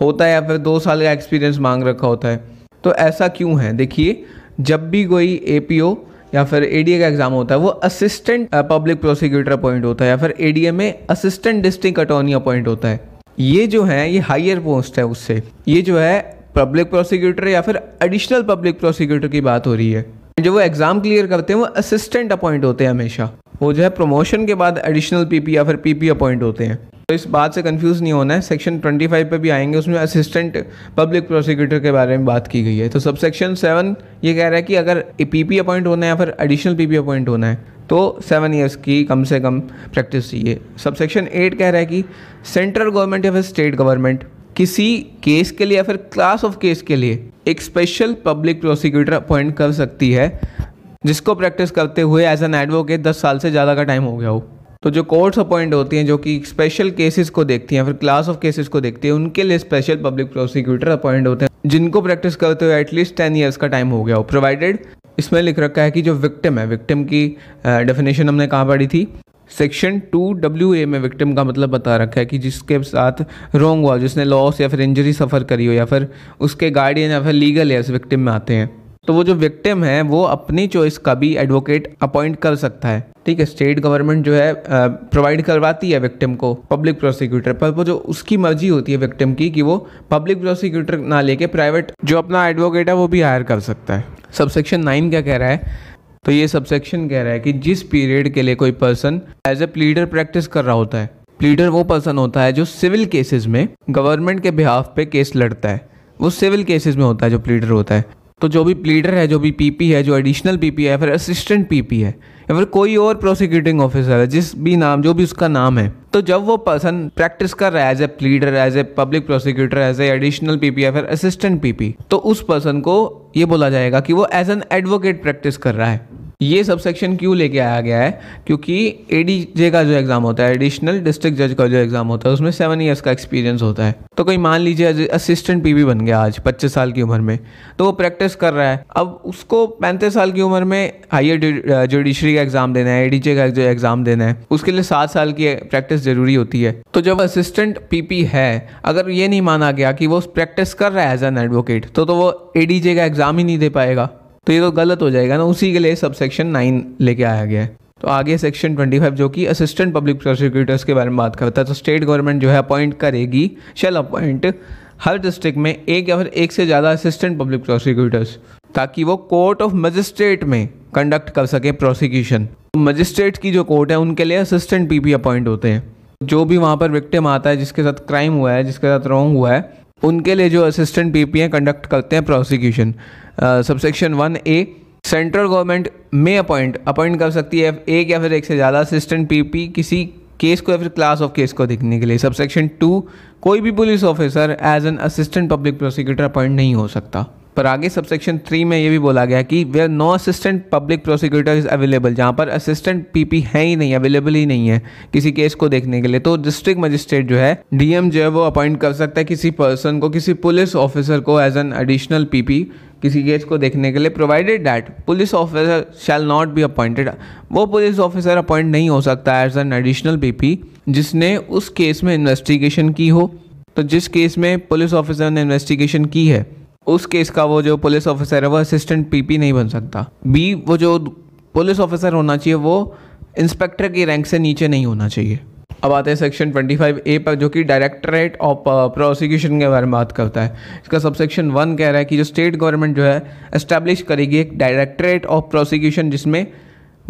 होता है या फिर दो साल का एक्सपीरियंस मांग रखा होता है। तो ऐसा क्यों है? देखिए, जब भी कोई एपीओ या फिर एडीए का एग्ज़ाम होता है वो असिस्टेंट पब्लिक प्रोसिक्यूटर अपॉइंट होता है या फिर एडीए में असिस्टेंट डिस्ट्रिक्ट अटॉर्नी अपॉइंट होता है। ये जो है ये हायर पोस्ट है, उससे ये जो है पब्लिक प्रोसिक्यूटर या फिर एडिशनल पब्लिक प्रोसिक्यूटर की बात हो रही है। जो वो एग्ज़ाम क्लियर करते हैं वो असिस्टेंट अपॉइंट होते हैं हमेशा, वो जो है प्रमोशन के बाद एडिशनल पीपी या फिर पीपी अपॉइंट होते हैं। तो इस बात से कंफ्यूज नहीं होना है, सेक्शन पच्चीस पे भी आएंगे, उसमें असिस्टेंट पब्लिक प्रोसिक्यूटर के बारे में बात की गई है। तो सबसेक्शन सेवन ये कह रहा है कि अगर पीपी अपॉइंट होना है या फिर एडिशनल पीपी अपॉइंट होना है तो सेवन इयर्स की कम से कम प्रैक्टिस चाहिए। सबसेक्शन एट कह रहा है कि सेंट्रल गवर्नमेंट या फिर स्टेट गवर्नमेंट किसी केस के लिए या फिर क्लास ऑफ केस के लिए एक स्पेशल पब्लिक प्रोसिक्यूटर अपॉइंट कर सकती है जिसको प्रैक्टिस करते हुए एज एन एडवोकेट दस साल से ज़्यादा का टाइम हो गया हो। तो जो कोर्ट्स अपॉइंट होती हैं जो कि स्पेशल केसेस को देखती हैं या फिर क्लास ऑफ केसेस को देखती हैं उनके लिए स्पेशल पब्लिक प्रोसिक्यूटर अपॉइंट होते हैं जिनको प्रैक्टिस करते हुए एटलीस्ट टेन ईयर्स का टाइम हो गया हो, प्रोवाइडेड इसमें लिख रखा है कि जो विक्टिम है, विक्टिम की डेफिनेशन हमने कहाँ पढ़ी थी, सेक्शन टू डब्ल्यू ए में विक्टिम का मतलब बता रखा है कि जिसके साथ रोंग हुआ, जिसने लॉस या फिर इंजरी सफ़र करी हो या फिर उसके गार्डियन या फिर लीगल एयर्स विक्टिम में आते हैं। तो वो जो विक्टिम है वो अपनी चॉइस का भी एडवोकेट अपॉइंट कर सकता है। ठीक है, स्टेट गवर्नमेंट जो है प्रोवाइड करवाती है विक्टिम को पब्लिक प्रोसिक्यूटर, पर वो जो उसकी मर्जी होती है विक्टिम की कि वो पब्लिक प्रोसिक्यूटर ना लेके प्राइवेट जो अपना एडवोकेट है वो भी हायर कर सकता है। सबसेक्शन नाइन क्या कह रहा है? तो ये सबसेक्शन कह रहा है कि जिस पीरियड के लिए कोई person as a pleader practice कर रहा होता है, प्लीडर वो पर्सन होता है जो सिविल केसेस में गवर्नमेंट के बिहाफ पे केस लड़ता है, वो सिविल केसेस में होता है जो प्लीडर होता है। तो जो भी प्लीडर है, जो भी पीपी है, जो एडिशनल पीपी है या फिर असिस्टेंट पीपी है या फिर कोई और प्रोसिक्यूटिंग ऑफिसर है, जिस भी नाम जो भी उसका नाम है, तो जब वो पर्सन प्रैक्टिस कर रहा है as a pleader, as a public prosecutor, as a additional PP या फिर असिस्टेंट पीपी, तो उस पर्सन को ये बोला जाएगा कि वो एज एन एडवोकेट प्रैक्टिस कर रहा है। ये सबसेक्शन क्यों लेके आया गया है? क्योंकि एडीजे का जो एग्ज़ाम होता है, एडिशनल डिस्ट्रिक्ट जज का जो एग्ज़ाम होता है, उसमें सेवन इयर्स का एक्सपीरियंस होता है। तो कोई मान लीजिए असिस्टेंट पीपी बन गया आज पच्चीस साल की उम्र में, तो वो प्रैक्टिस कर रहा है। अब उसको पैंतीस साल की उम्र में हायर जुडिशरी का एग्ज़ाम देना है, एडीजे का जो एग्ज़ाम देना है, उसके लिए सात साल की प्रैक्टिस ज़रूरी होती है। तो जब असिस्टेंट पीपी है, अगर ये नहीं माना गया कि वो प्रैक्टिस कर रहा है एज एन एडवोकेट, तो, तो वो एडीजे का एग्ज़ाम ही नहीं दे पाएगा। तो ये तो गलत हो जाएगा ना, उसी के लिए सबसेक्शन नाइन लेके आया गया है। तो आगे सेक्शन पच्चीस जो कि असिस्टेंट पब्लिक प्रोसिक्यूटर्स के बारे में बात करता है। तो स्टेट गवर्नमेंट जो है अपॉइंट करेगी, शैल अपॉइंट हर डिस्ट्रिक्ट में एक या फिर एक से ज़्यादा असिस्टेंट पब्लिक प्रोसिक्यूटर्स, ताकि वो कोर्ट ऑफ मजिस्ट्रेट में कंडक्ट कर सके प्रोसिक्यूशन। मजिस्ट्रेट की जो कोर्ट है उनके लिए असिस्टेंट पीपी अपॉइंट होते हैं। जो भी वहाँ पर विक्टिम आता है, जिसके साथ क्राइम हुआ है, जिसके साथ रॉन्ग हुआ है, उनके लिए जो असिस्टेंट पीपी हैं कंडक्ट करते हैं prosecution. Subsection one A, central government में अपॉइंट अपॉइंट कर सकती है एक या फिर एक से ज़्यादा असिस्टेंट पीपी किसी केस को या फिर क्लास ऑफ केस को देखने के लिए। सबसेक्शन टू, कोई भी police officer as an assistant public prosecutor appoint नहीं हो सकता, पर आगे सबसेक्शन थ्री में ये भी बोला गया कि वे no assistant public prosecutor is available, जहाँ पर असिस्टेंट पीपी है ही नहीं, अवेलेबल ही नहीं है किसी केस को देखने के लिए, तो डिस्ट्रिक्ट मजिस्ट्रेट जो है डीएम जो है वो अपॉइंट कर सकता है किसी पर्सन को, किसी पुलिस ऑफिसर को एज एन एडिशनल पीपी किसी केस को देखने के लिए, provided that police officer shall not be appointed. वो पुलिस ऑफिसर अपॉइंट नहीं हो सकता एज एन एडिशनल पीपी जिसने उस केस में इन्वेस्टिगेशन की हो। तो जिस केस में पुलिस ऑफिसर ने इन्वेस्टिगेशन की है उस केस का वो जो पुलिस ऑफिसर है वो असिस्टेंट पीपी नहीं बन सकता। बी, वो जो पुलिस ऑफिसर होना चाहिए वो इंस्पेक्टर की रैंक से नीचे नहीं होना चाहिए। अब आते हैं सेक्शन पच्चीस ए पर, जो कि डायरेक्टरेट ऑफ प्रोसिक्यूशन के बारे में बात करता है। इसका सबसेक्शन वन कह रहा है कि जो स्टेट गवर्नमेंट जो है एस्टैब्लिश करेगी एक डायरेक्टरेट ऑफ प्रोसिक्यूशन, जिसमें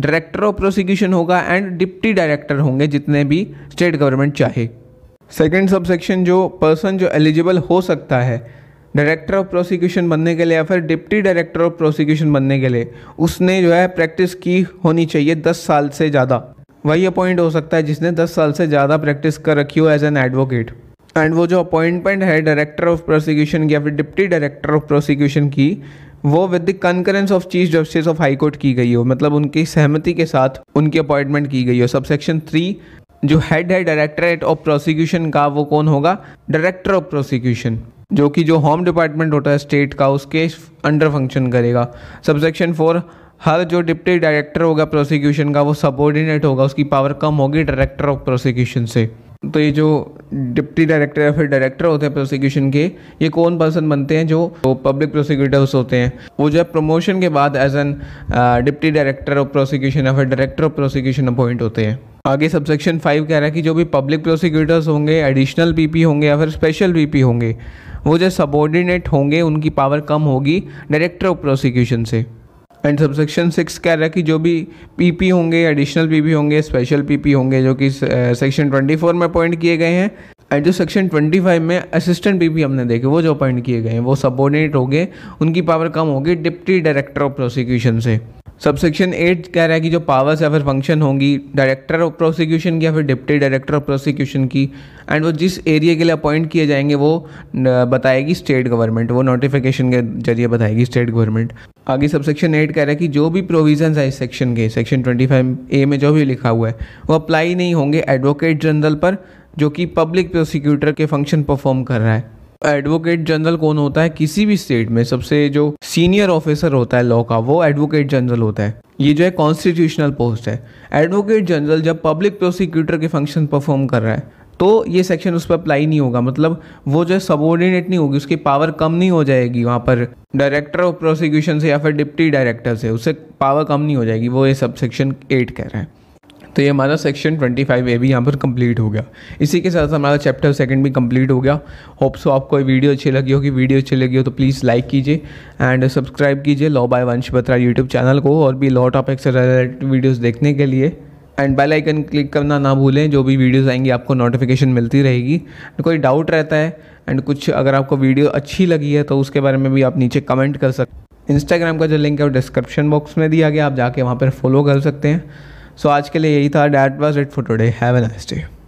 डायरेक्टर ऑफ प्रोसिक्यूशन होगा एंड डिप्टी डायरेक्टर होंगे जितने भी स्टेट गवर्नमेंट चाहे। सेकेंड सबसेक्शन, जो पर्सन जो एलिजिबल हो सकता है डायरेक्टर ऑफ प्रोसिक्यूशन बनने के लिए या फिर डिप्टी डायरेक्टर ऑफ प्रोसिक्यूशन बनने के लिए, उसने जो है प्रैक्टिस की होनी चाहिए दस साल से ज़्यादा। वही अपॉइंट हो सकता है जिसने दस साल से ज़्यादा प्रैक्टिस कर रखी हो एज एन एडवोकेट। एंड वो जो अपॉइंटमेंट है डायरेक्टर ऑफ प्रोसिक्यूशन की या फिर डिप्टी डायरेक्टर ऑफ प्रोसिक्यूशन की, वो with the concurrence of chief justice of high court की गई हो, मतलब उनकी सहमति के साथ उनकी अपॉइंटमेंट की गई हो। सबसेक्शन थ्री, जो हेड है डायरेक्टरेट ऑफ प्रोसिक्यूशन का, वो कौन होगा? डायरेक्टर ऑफ प्रोसिक्यूशन, जो कि जो होम डिपार्टमेंट होता है स्टेट का उसके अंडर फंक्शन करेगा। सबसेक्शन फोर, हर जो डिप्टी डायरेक्टर होगा प्रोसिक्यूशन का वो सबॉर्डिनेट होगा, उसकी पावर कम होगी डायरेक्टर ऑफ प्रोसिक्यूशन से। तो ये जो डिप्टी डायरेक्टर या फिर डायरेक्टर होते हैं प्रोसिक्यूशन के, ये कौन पर्सन बनते हैं? जो पब्लिक प्रोसिक्यूटर्स होते हैं, वो जो है प्रमोशन के बाद as an deputy director of prosecution या फिर डायरेक्टर ऑफ प्रोसिक्यूशन अपॉइंट होते हैं। आगे सबसेक्शन फाइव कह रहा है कि जो भी पब्लिक प्रोसिक्यूटर्स होंगे, एडिशनल पीपी होंगे या फिर स्पेशल पीपी होंगे, वो जो सबॉर्डिनेट होंगे, उनकी पावर कम होगी डायरेक्टर ऑफ प्रोसिक्यूशन से। एंड सबसेक्शन सिक्स कह रहा है कि जो भी पीपी होंगे, एडिशनल पीपी होंगे, स्पेशल पीपी होंगे, जो कि सेक्शन चौबीस में अपॉइंट किए गए हैं, एंड जो सेक्शन पच्चीस में असिस्टेंट पीपी हमने देखे वो जो अपॉइंट किए गए हैं वो सबॉर्डिनेट होंगे, उनकी पावर कम होगी डिप्टी डायरेक्टर ऑफ प्रोसिक्यूशन से। सबसेक्शन एट कह रहा है कि जो पावर्स या फिर फंक्शन होंगी डायरेक्टर ऑफ प्रोसिक्यूशन की या फिर डिप्टी डायरेक्टर ऑफ प्रोसिक्यूशन की, एंड वो जिस एरिया के लिए अपॉइंट किए जाएंगे वो बताएगी स्टेट गवर्नमेंट, वो नोटिफिकेशन के जरिए बताएगी स्टेट गवर्नमेंट। आगे सबसेक्शन एट कह रहा है कि जो भी प्रोविजंस है इस सेक्शन के, सेक्शन पच्चीस ए में जो भी लिखा हुआ है, वो अप्लाई नहीं होंगे एडवोकेट जनरल पर, जो कि पब्लिक प्रोसिक्यूटर के फंक्शन परफॉर्म कर रहा है। एडवोकेट जनरल कौन होता है? किसी भी स्टेट में सबसे जो सीनियर ऑफिसर होता है लॉ का, वो एडवोकेट जनरल होता है। ये जो है कॉन्स्टिट्यूशनल पोस्ट है। एडवोकेट जनरल जब पब्लिक प्रोसिक्यूटर के फंक्शन परफॉर्म कर रहा है तो ये सेक्शन उस पर अप्लाई नहीं होगा, मतलब वो जो है सबॉर्डिनेट नहीं होगी, उसकी पावर कम नहीं हो जाएगी वहाँ पर डायरेक्टर ऑफ प्रोसिक्यूशन से या फिर डिप्टी डायरेक्टर से, उससे पावर कम नहीं हो जाएगी, वो ये सब सेक्शन एट कह रहे हैं। तो ये हमारा सेक्शन पच्चीस ए भी यहाँ पर कंप्लीट हो गया। इसी के साथ हमारा चैप्टर सेकंड भी कंप्लीट हो गया। होप सो आपको ये वीडियो अच्छी लगी होगी। वीडियो अच्छी लगी हो तो प्लीज़ लाइक कीजिए एंड सब्सक्राइब कीजिए law by Vansh Batra YouTube channel को, और भी लॉ टॉपिक से रिलेटेड वीडियोस देखने के लिए। एंड बेल आइकन क्लिक करना ना भूलें, जो भी वीडियोस आएंगी आपको नोटिफिकेशन मिलती रहेगी। कोई डाउट रहता है एंड कुछ अगर आपको वीडियो अच्छी लगी है तो उसके बारे में भी आप नीचे कमेंट कर सकते। इंस्टाग्राम का जो लिंक है वो डिस्क्रिप्शन बॉक्स में दिया गया, आप जाके वहाँ पर फॉलो कर सकते हैं। सो so, आज के लिए यही था। That was it for today. Have a nice day.